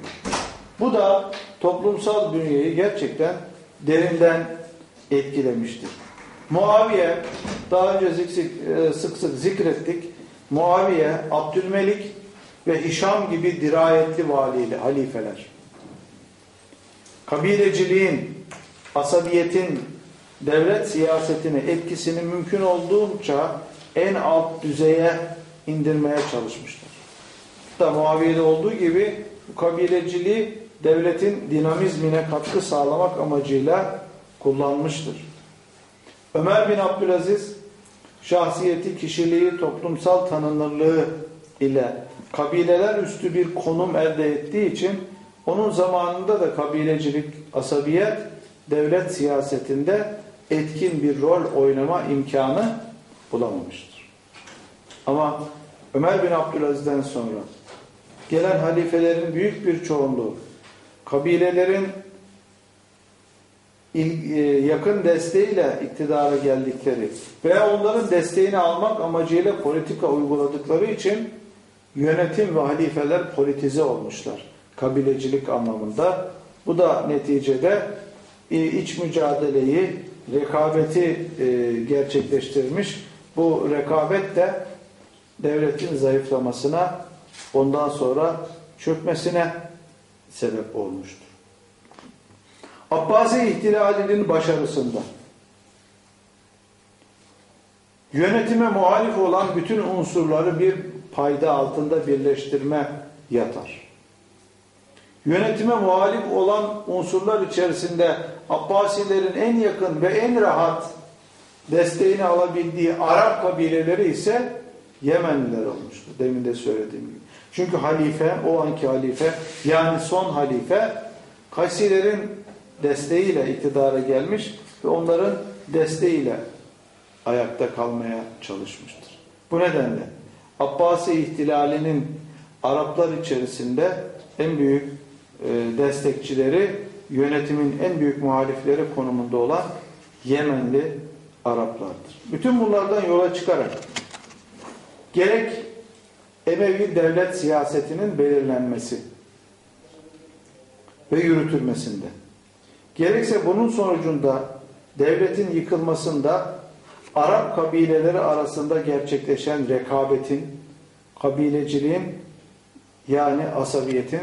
Bu da toplumsal bünyeyi gerçekten derinden etkilemiştir. Muaviye, daha önce sık sık zikrettik. Muaviye, Abdülmelik ve Şam gibi dirayetli valili halifeler, kabileciliğin, asabiyetin, devlet siyasetini, etkisini mümkün olduğunca en alt düzeye indirmeye çalışmışlar. Da Muaviye'de olduğu gibi bu kabileciliği devletin dinamizmine katkı sağlamak amacıyla kullanmıştır. Ömer bin Abdülaziz şahsiyeti, kişiliği, toplumsal tanınırlığı ile kabileler üstü bir konum elde ettiği için onun zamanında da kabilecilik, asabiyet devlet siyasetinde etkin bir rol oynama imkanı bulamamıştır. Ama Ömer bin Abdülaziz'den sonra gelen halifelerin büyük bir çoğunluğu kabilelerin yakın desteğiyle iktidara geldikleri veya onların desteğini almak amacıyla politika uyguladıkları için yönetim ve halifeler politize olmuşlar kabilecilik anlamında. Bu da neticede iç mücadeleyi, rekabeti gerçekleştirmiş. Bu rekabet de devletin zayıflamasına, ondan sonra çökmesine sebep olmuştur. Abbasi ihtilalinin başarısında yönetime muhalif olan bütün unsurları bir payda altında birleştirme yatar. Yönetime muhalif olan unsurlar içerisinde Abbasilerin en yakın ve en rahat desteğini alabildiği Arap kabileleri ise Yemenliler olmuştu. Demin de söylediğim gibi. Çünkü halife, o anki halife, yani son halife Kaysilerin desteğiyle iktidara gelmiş ve onların desteğiyle ayakta kalmaya çalışmıştır. Bu nedenle Abbasi ihtilalinin Araplar içerisinde en büyük destekçileri, yönetimin en büyük muhalifleri konumunda olan Yemenli Araplardır. Bütün bunlardan yola çıkarak gerek Emevi devlet siyasetinin belirlenmesi ve yürütülmesinde, gerekse bunun sonucunda devletin yıkılmasında Arap kabileleri arasında gerçekleşen rekabetin, kabileciliğin yani asabiyetin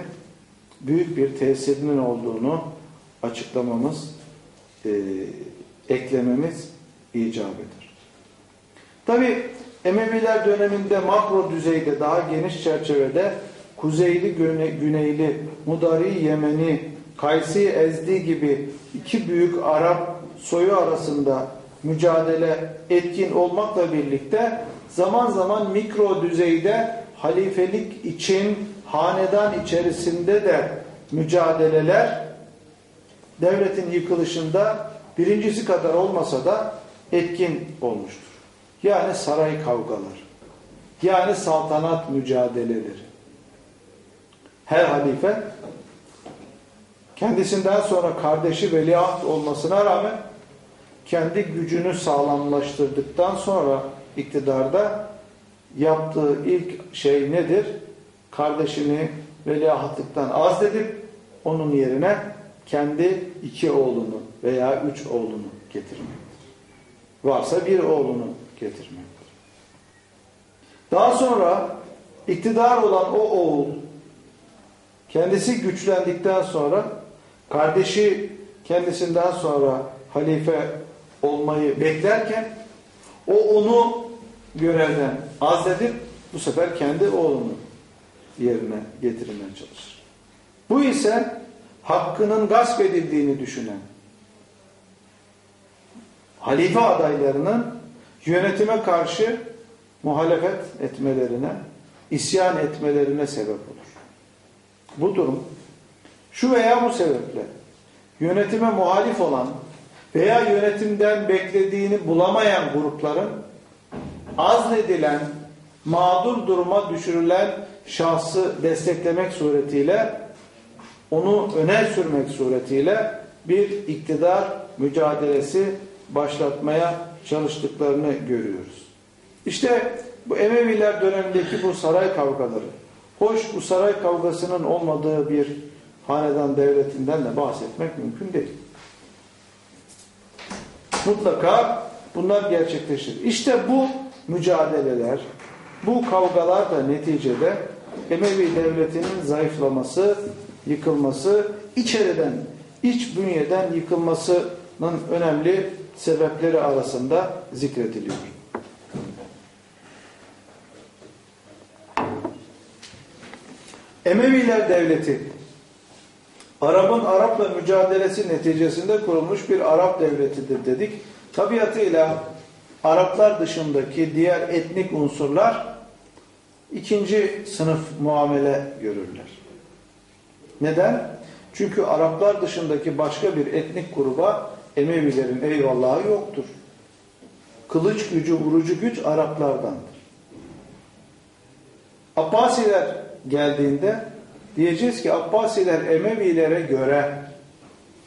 büyük bir tesirinin olduğunu açıklamamız, e, eklememiz icap eder. Tabi Emeviler döneminde makro düzeyde, daha geniş çerçevede Kuzeyli, güne, Güneyli, Mudari, Yemeni, Kaysi, Ezdi gibi iki büyük Arap soyu arasında mücadele etkin olmakla birlikte zaman zaman mikro düzeyde halifelik için hanedan içerisinde de mücadeleler devletin yıkılışında birincisi kadar olmasa da etkin olmuştur. Yani saray kavgaları, yani saltanat mücadeleleri. Her halife kendisinden sonra kardeşi veliaht olmasına rağmen kendi gücünü sağlamlaştırdıktan sonra iktidarda yaptığı ilk şey nedir? Kardeşini veliahtlıktan azledip onun yerine kendi iki oğlunu veya üç oğlunu getirmektir. Varsa bir oğlunu getirmektir. Daha sonra iktidar olan o oğul kendisi güçlendikten sonra, kardeşi kendisinden sonra halife olmayı beklerken o onu görevden azledip bu sefer kendi oğlunu, yerine getirmeye çalışır. Bu ise hakkının gasp edildiğini düşünen halife adaylarının yönetime karşı muhalefet etmelerine, isyan etmelerine sebep olur. Bu durum şu veya bu sebeple yönetime muhalif olan veya yönetimden beklediğini bulamayan grupların azledilen, mağdur duruma düşürülen şahsı desteklemek suretiyle, onu öne sürmek suretiyle bir iktidar mücadelesi başlatmaya çalıştıklarını görüyoruz. İşte bu Emeviler dönemindeki bu saray kavgaları, hoş bu saray kavgasının olmadığı bir hanedan devletinden de bahsetmek mümkün değil. Mutlaka bunlar gerçekleşir. İşte bu mücadeleler, bu kavgalar da neticede Emevi devletinin zayıflaması, yıkılması, içeriden, iç bünyeden yıkılmasının önemli sebepleri arasında zikrediliyor. Emeviler devleti, Arap'ın Arap'la mücadelesi neticesinde kurulmuş bir Arap devletidir dedik. Tabiatıyla Araplar dışındaki diğer etnik unsurlar ikinci sınıf muamele görürler. Neden? Çünkü Araplar dışındaki başka bir etnik gruba Emevilerin eyvallahı yoktur. Kılıç gücü, vurucu güç Araplardandır. Abbasiler geldiğinde diyeceğiz ki Abbasiler Emevilere göre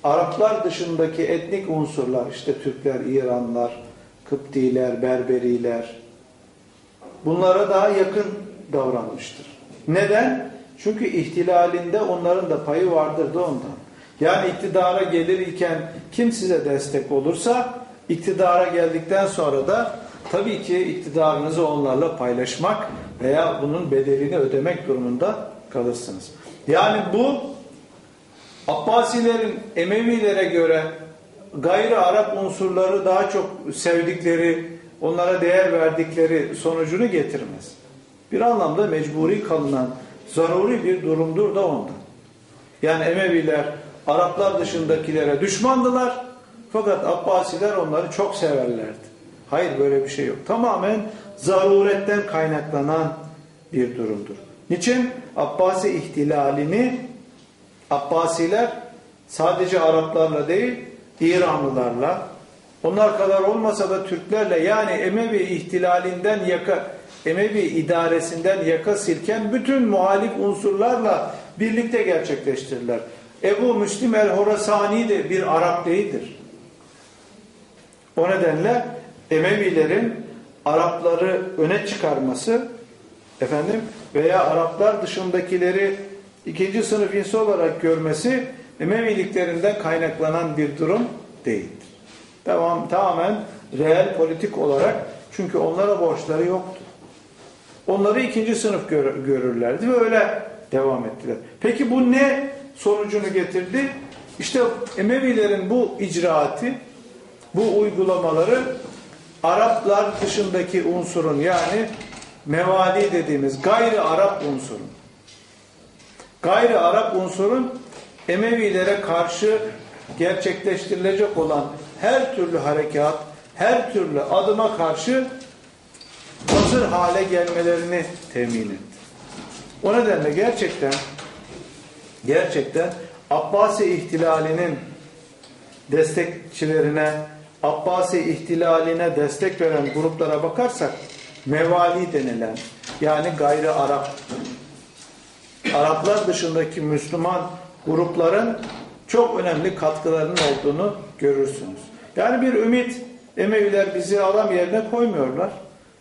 Araplar dışındaki etnik unsurlar, işte Türkler, İranlar, Kıptiler, Berberiler, bunlara daha yakın davranmıştır. Neden? Çünkü ihtilalinde onların da payı vardır da ondan. Yani iktidara gelirken kim size destek olursa, iktidara geldikten sonra da tabii ki iktidarınızı onlarla paylaşmak veya bunun bedelini ödemek durumunda kalırsınız. Yani bu Abbasilerin Emevilere göre gayri Arap unsurları daha çok sevdikleri, onlara değer verdikleri sonucunu getirmez. Bir anlamda mecburi kalınan, zaruri bir durumdur da ondan. Yani Emeviler Araplar dışındakilere düşmandılar, fakat Abbasiler onları çok severlerdi. Hayır, böyle bir şey yok. Tamamen zaruretten kaynaklanan bir durumdur. Niçin? Abbasi ihtilalini Abbasiler sadece Araplarla değil, İranlılarla, onlar kadar olmasa da Türklerle, yani Emevi ihtilalinden yaka, Emevi idaresinden yaka silken bütün muhalif unsurlarla birlikte gerçekleştirirler. Ebu Müslim El Horasani de bir Arap değildir. O nedenle Emevilerin Arapları öne çıkarması, efendim, veya Araplar dışındakileri ikinci sınıf insan olarak görmesi Emeviliklerinden kaynaklanan bir durum değildir. Devam, tamamen reel politik olarak, çünkü onlara borçları yoktu. Onları ikinci sınıf gör, görürlerdi ve öyle devam ettiler. Peki bu ne sonucunu getirdi? İşte Emevilerin bu icraatı, bu uygulamaları Araplar dışındaki unsurun, yani mevali dediğimiz gayri Arap unsurun, gayri Arap unsurun Emevilere karşı gerçekleştirilecek olan her türlü harekat, her türlü adıma karşı hazır hale gelmelerini temin etti. O nedenle gerçekten gerçekten Abbasi ihtilalinin destekçilerine, Abbasi ihtilaline destek veren gruplara bakarsak mevali denilen, yani gayri Arap, Araplar dışındaki Müslüman grupların çok önemli katkılarının olduğunu görürsünüz. Yani bir ümit, Emeviler bizi alam yerine koymuyorlar.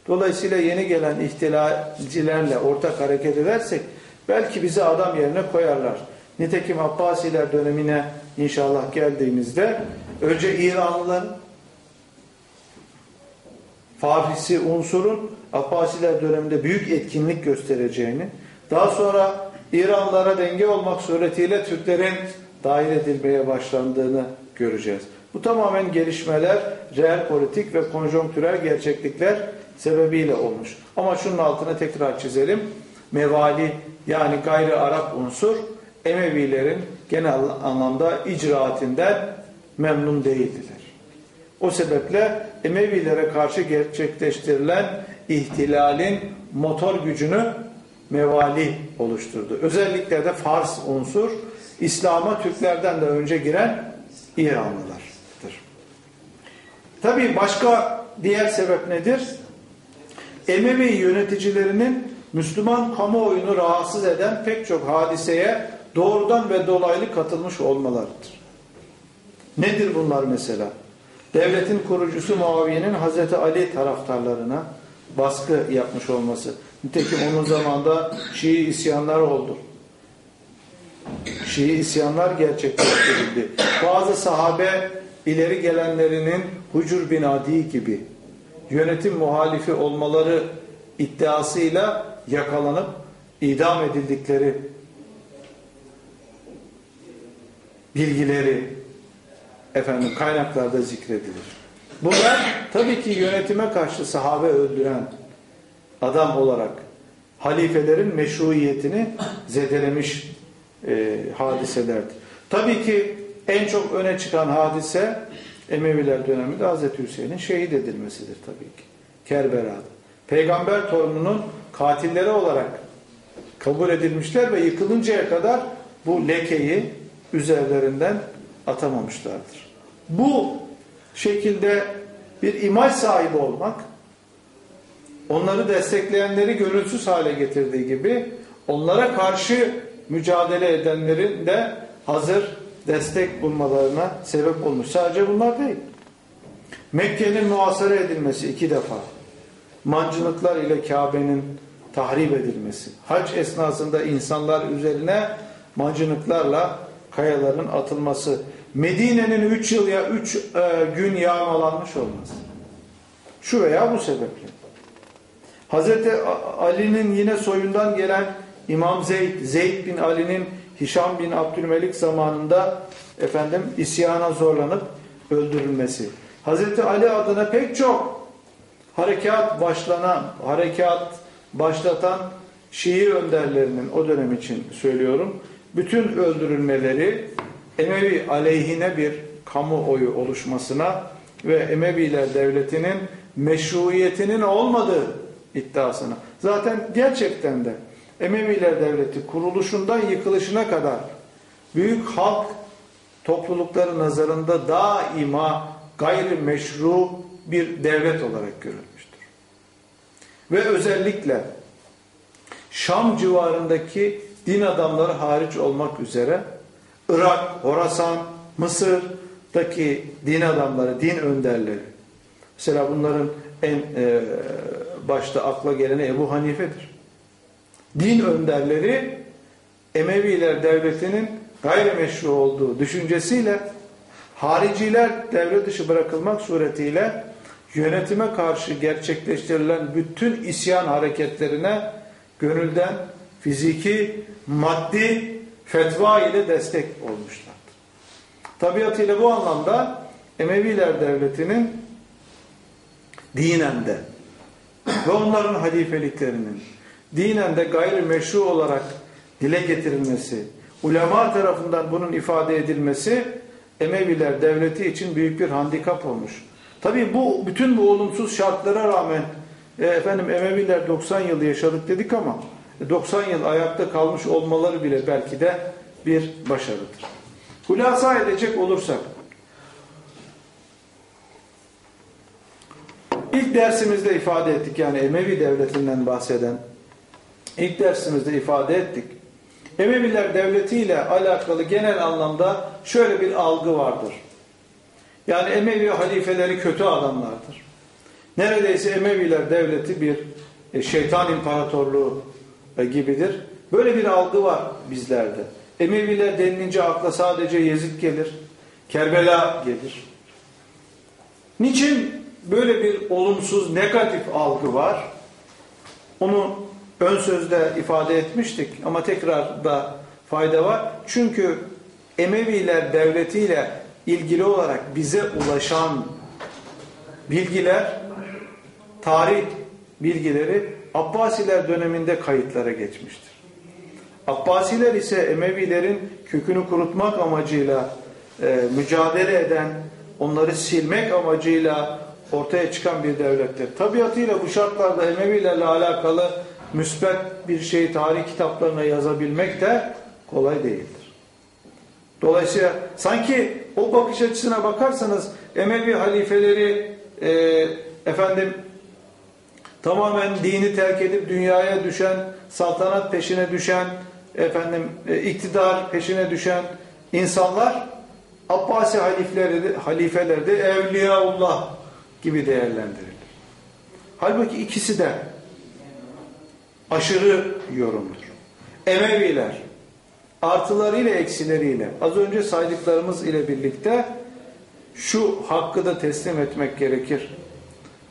Dolayısıyla yeni gelen ihtilalcilerle ortak hareket edersek belki bizi adam yerine koyarlar. Nitekim Abbasiler dönemine inşallah geldiğimizde önce İranlıların Farisi unsurun Abbasiler döneminde büyük etkinlik göstereceğini, daha sonra İranlılara denge olmak suretiyle Türklerin dahil edilmeye başlandığını göreceğiz. Bu tamamen gelişmeler, reel politik ve konjonktürel gerçeklikler sebebiyle olmuş. Ama şunun altına tekrar çizelim. Mevali yani gayri Arap unsur Emevilerin genel anlamda icraatinden memnun değildiler. O sebeple Emevilere karşı gerçekleştirilen ihtilalin motor gücünü mevali oluşturdu. Özellikle de Fars unsur İslam'a Türklerden de önce giren İranlılardır. Tabii başka diğer sebep nedir? Emevi yöneticilerinin Müslüman kamuoyunu rahatsız eden pek çok hadiseye doğrudan ve dolaylı katılmış olmalarıdır. Nedir bunlar mesela? Devletin kurucusu Muaviye'nin Hazreti Ali taraftarlarına baskı yapmış olması. Nitekim onun zamanında Şii isyanlar oldu. Şii isyanlar gerçekleştirildi. Bazı sahabe ileri gelenlerinin Hucur bin Adi gibi yönetim muhalifi olmaları iddiasıyla yakalanıp idam edildikleri bilgileri efendim kaynaklarda zikredilir. Bunlar tabii ki yönetime karşı sahabe öldüren adam olarak halifelerin meşruiyetini zedelemiş e, hadiselerdi. Tabii ki en çok öne çıkan hadise Emeviler döneminde Hazreti Hüseyin'in şehit edilmesidir tabii ki. Kerbela'da. Peygamber torununun katilleri olarak kabul edilmişler ve yıkılıncaya kadar bu lekeyi üzerlerinden atamamışlardır. Bu şekilde bir imaj sahibi olmak, onları destekleyenleri gönülsüz hale getirdiği gibi onlara karşı mücadele edenlerin de hazır destek bulmalarına sebep olmuş. Sadece bunlar değil. Mekke'nin muhasara edilmesi iki defa, mancınıklar ile Kabe'nin tahrip edilmesi, hac esnasında insanlar üzerine mancınıklarla kayaların atılması, Medine'nin üç yıl ya üç e, gün yağmalanmış olması. Şu veya bu sebeple. Hazreti Ali'nin yine soyundan gelen İmam Zeyd, Zeyd bin Ali'nin Hişam bin Abdülmelik zamanında efendim isyana zorlanıp öldürülmesi. Hazreti Ali adına pek çok harekat başlanan, harekat başlatan Şii önderlerinin, o dönem için söylüyorum, bütün öldürülmeleri Emevi aleyhine bir kamuoyu oluşmasına ve Emeviler devletinin meşruiyetinin olmadığı iddiasına. Zaten gerçekten de Emeviler devleti kuruluşundan yıkılışına kadar büyük halk toplulukları nazarında daima gayri meşru bir devlet olarak görülmüştür. Ve özellikle Şam civarındaki din adamları hariç olmak üzere Irak, Horasan, Mısır'daki din adamları, din önderleri. Mesela bunların en e, başta akla geleni Ebu Hanife'dir. Din önderleri Emeviler devletinin gayrimeşru olduğu düşüncesiyle Hariciler devre dışı bırakılmak suretiyle yönetime karşı gerçekleştirilen bütün isyan hareketlerine gönülden fiziki, maddi fetva ile destek olmuşlardı. Tabiatıyla bu anlamda Emeviler devletinin dinen de ve onların halifeliklerinin dinen de gayrimeşru olarak dile getirilmesi, ulema tarafından bunun ifade edilmesi Emeviler devleti için büyük bir handikap olmuş. Tabii bu bütün bu olumsuz şartlara rağmen e, efendim Emeviler doksan yıl yaşadık dedik ama doksan yıl ayakta kalmış olmaları bile belki de bir başarıdır. Hulasa edecek olursak, ilk dersimizde ifade ettik, yani Emevi devletinden bahseden ilk dersimizde ifade ettik. Emeviler devleti ile alakalı genel anlamda şöyle bir algı vardır. Yani Emevi halifeleri kötü adamlardır. Neredeyse Emeviler devleti bir şeytan imparatorluğu gibidir. Böyle bir algı var bizlerde. Emeviler denilince akla sadece Yezid gelir, Kerbela gelir. Niçin böyle bir olumsuz, negatif algı var? Onu ön sözde ifade etmiştik ama tekrar da fayda var. Çünkü Emeviler devletiyle ilgili olarak bize ulaşan bilgiler, tarih bilgileri Abbasiler döneminde kayıtlara geçmiştir. Abbasiler ise Emevilerin kökünü kurutmak amacıyla e, mücadele eden, onları silmek amacıyla ortaya çıkan bir devlettir. Tabiatıyla bu şartlarda Emevilerle alakalı müsbet bir şey tarih kitaplarına yazabilmek de kolay değildir. Dolayısıyla sanki o bakış açısına bakarsanız Emevi halifeleri e, efendim tamamen dini terk edip dünyaya düşen, saltanat peşine düşen, efendim e, iktidar peşine düşen insanlar, Abbasi halifleri de, halifeleri de Evliyaullah gibi değerlendirilir. Halbuki ikisi de aşırı yorumdur. Emeviler artılarıyla eksileriyle, az önce saydıklarımız ile birlikte şu hakkı da teslim etmek gerekir.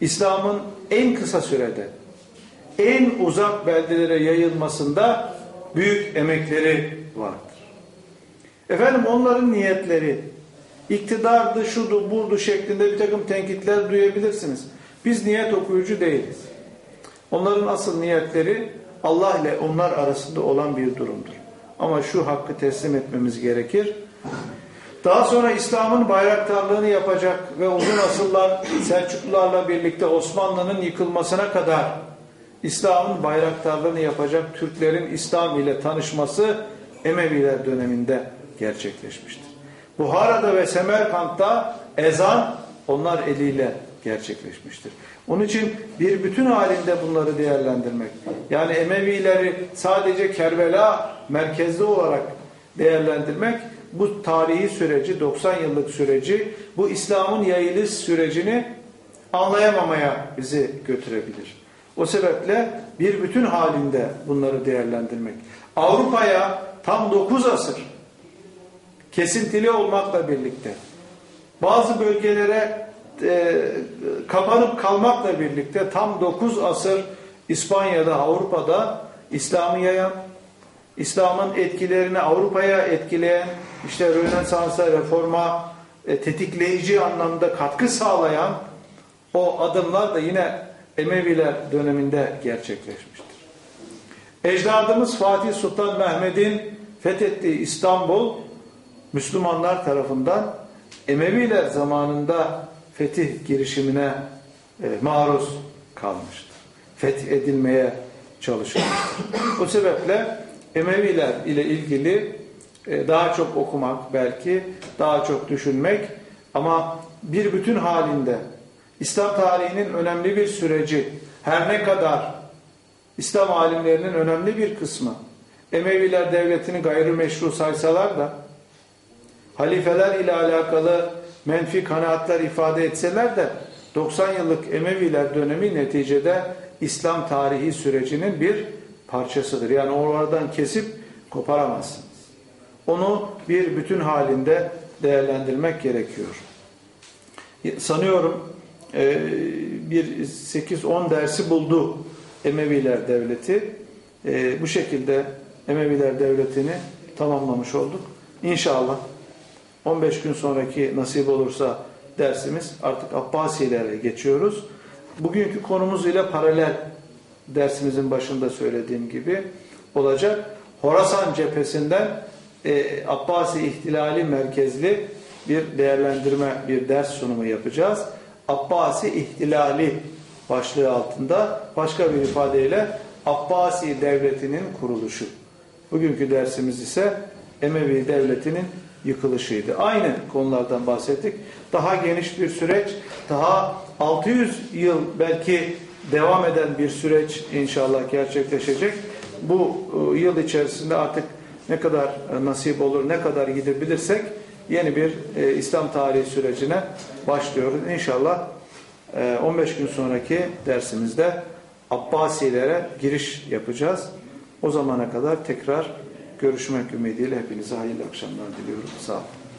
İslam'ın en kısa sürede en uzak beldelere yayılmasında büyük emekleri vardır. Efendim onların niyetleri iktidardı, şudu, burdu şeklinde bir takım tenkitler duyabilirsiniz. Biz niyet okuyucu değiliz. Onların asıl niyetleri Allah ile onlar arasında olan bir durumdur. Ama şu hakkı teslim etmemiz gerekir. Daha sonra İslam'ın bayraktarlığını yapacak ve uzun asırlar Selçuklularla birlikte Osmanlı'nın yıkılmasına kadar İslam'ın bayraktarlığını yapacak Türklerin İslam ile tanışması Emeviler döneminde gerçekleşmiştir. Buhara'da ve Semerkant'ta ezan onlar eliyle gerçekleşmiştir. Onun için bir bütün halinde bunları değerlendirmek, yani Emevileri sadece Kerbela merkezli olarak değerlendirmek, bu tarihi süreci, doksan yıllık süreci, bu İslam'ın yayılış sürecini anlayamamaya bizi götürebilir. O sebeple bir bütün halinde bunları değerlendirmek. Avrupa'ya tam dokuz asır kesintili olmakla birlikte, bazı bölgelere e, kapanıp kalmakla birlikte tam dokuz asır İspanya'da, Avrupa'da İslam'ı yayan, İslam'ın etkilerini Avrupa'ya etkileyen, işte Rönesans'a, reforma e, tetikleyici anlamda katkı sağlayan o adımlar da yine Emeviler döneminde gerçekleşmiştir. Ecdadımız Fatih Sultan Mehmet'in fethettiği İstanbul Müslümanlar tarafından Emeviler zamanında fetih girişimine e, maruz kalmıştır. Fethedilmeye çalışılmıştır. O sebeple Emeviler ile ilgili e, daha çok okumak, belki daha çok düşünmek, ama bir bütün halinde İslam tarihinin önemli bir süreci, her ne kadar İslam alimlerinin önemli bir kısmı Emeviler devletini gayrimeşru saysalar da, halifeler ile alakalı menfi kanaatler ifade etseler de, doksan yıllık Emeviler dönemi neticede İslam tarihi sürecinin bir parçasıdır. Yani oradan kesip koparamazsınız. Onu bir bütün halinde değerlendirmek gerekiyor. Sanıyorum bir sekiz on dersi buldu Emeviler Devleti. Bu şekilde Emeviler Devleti'ni tamamlamış olduk. İnşallah on beş gün sonraki nasip olursa dersimiz, artık Abbasilere geçiyoruz. Bugünkü konumuz ile paralel dersimizin başında söylediğim gibi olacak. Horasan cephesinden e, Abbasi ihtilali merkezli bir değerlendirme, bir ders sunumu yapacağız. Abbasi ihtilali başlığı altında, başka bir ifadeyle Abbasi devletinin kuruluşu. Bugünkü dersimiz ise Emevi devletinin yıkılışıydı. Aynı konulardan bahsettik. Daha geniş bir süreç, daha altı yüz yıl belki devam eden bir süreç inşallah gerçekleşecek. Bu yıl içerisinde artık ne kadar nasip olur, ne kadar gidebilirsek yeni bir e, İslam tarihi sürecine başlıyoruz. İnşallah e, on beş gün sonraki dersimizde Abbasilere giriş yapacağız. O zamana kadar tekrar görüşmek ümidiyle hepinize hayırlı akşamlar diliyorum. Sağ olun.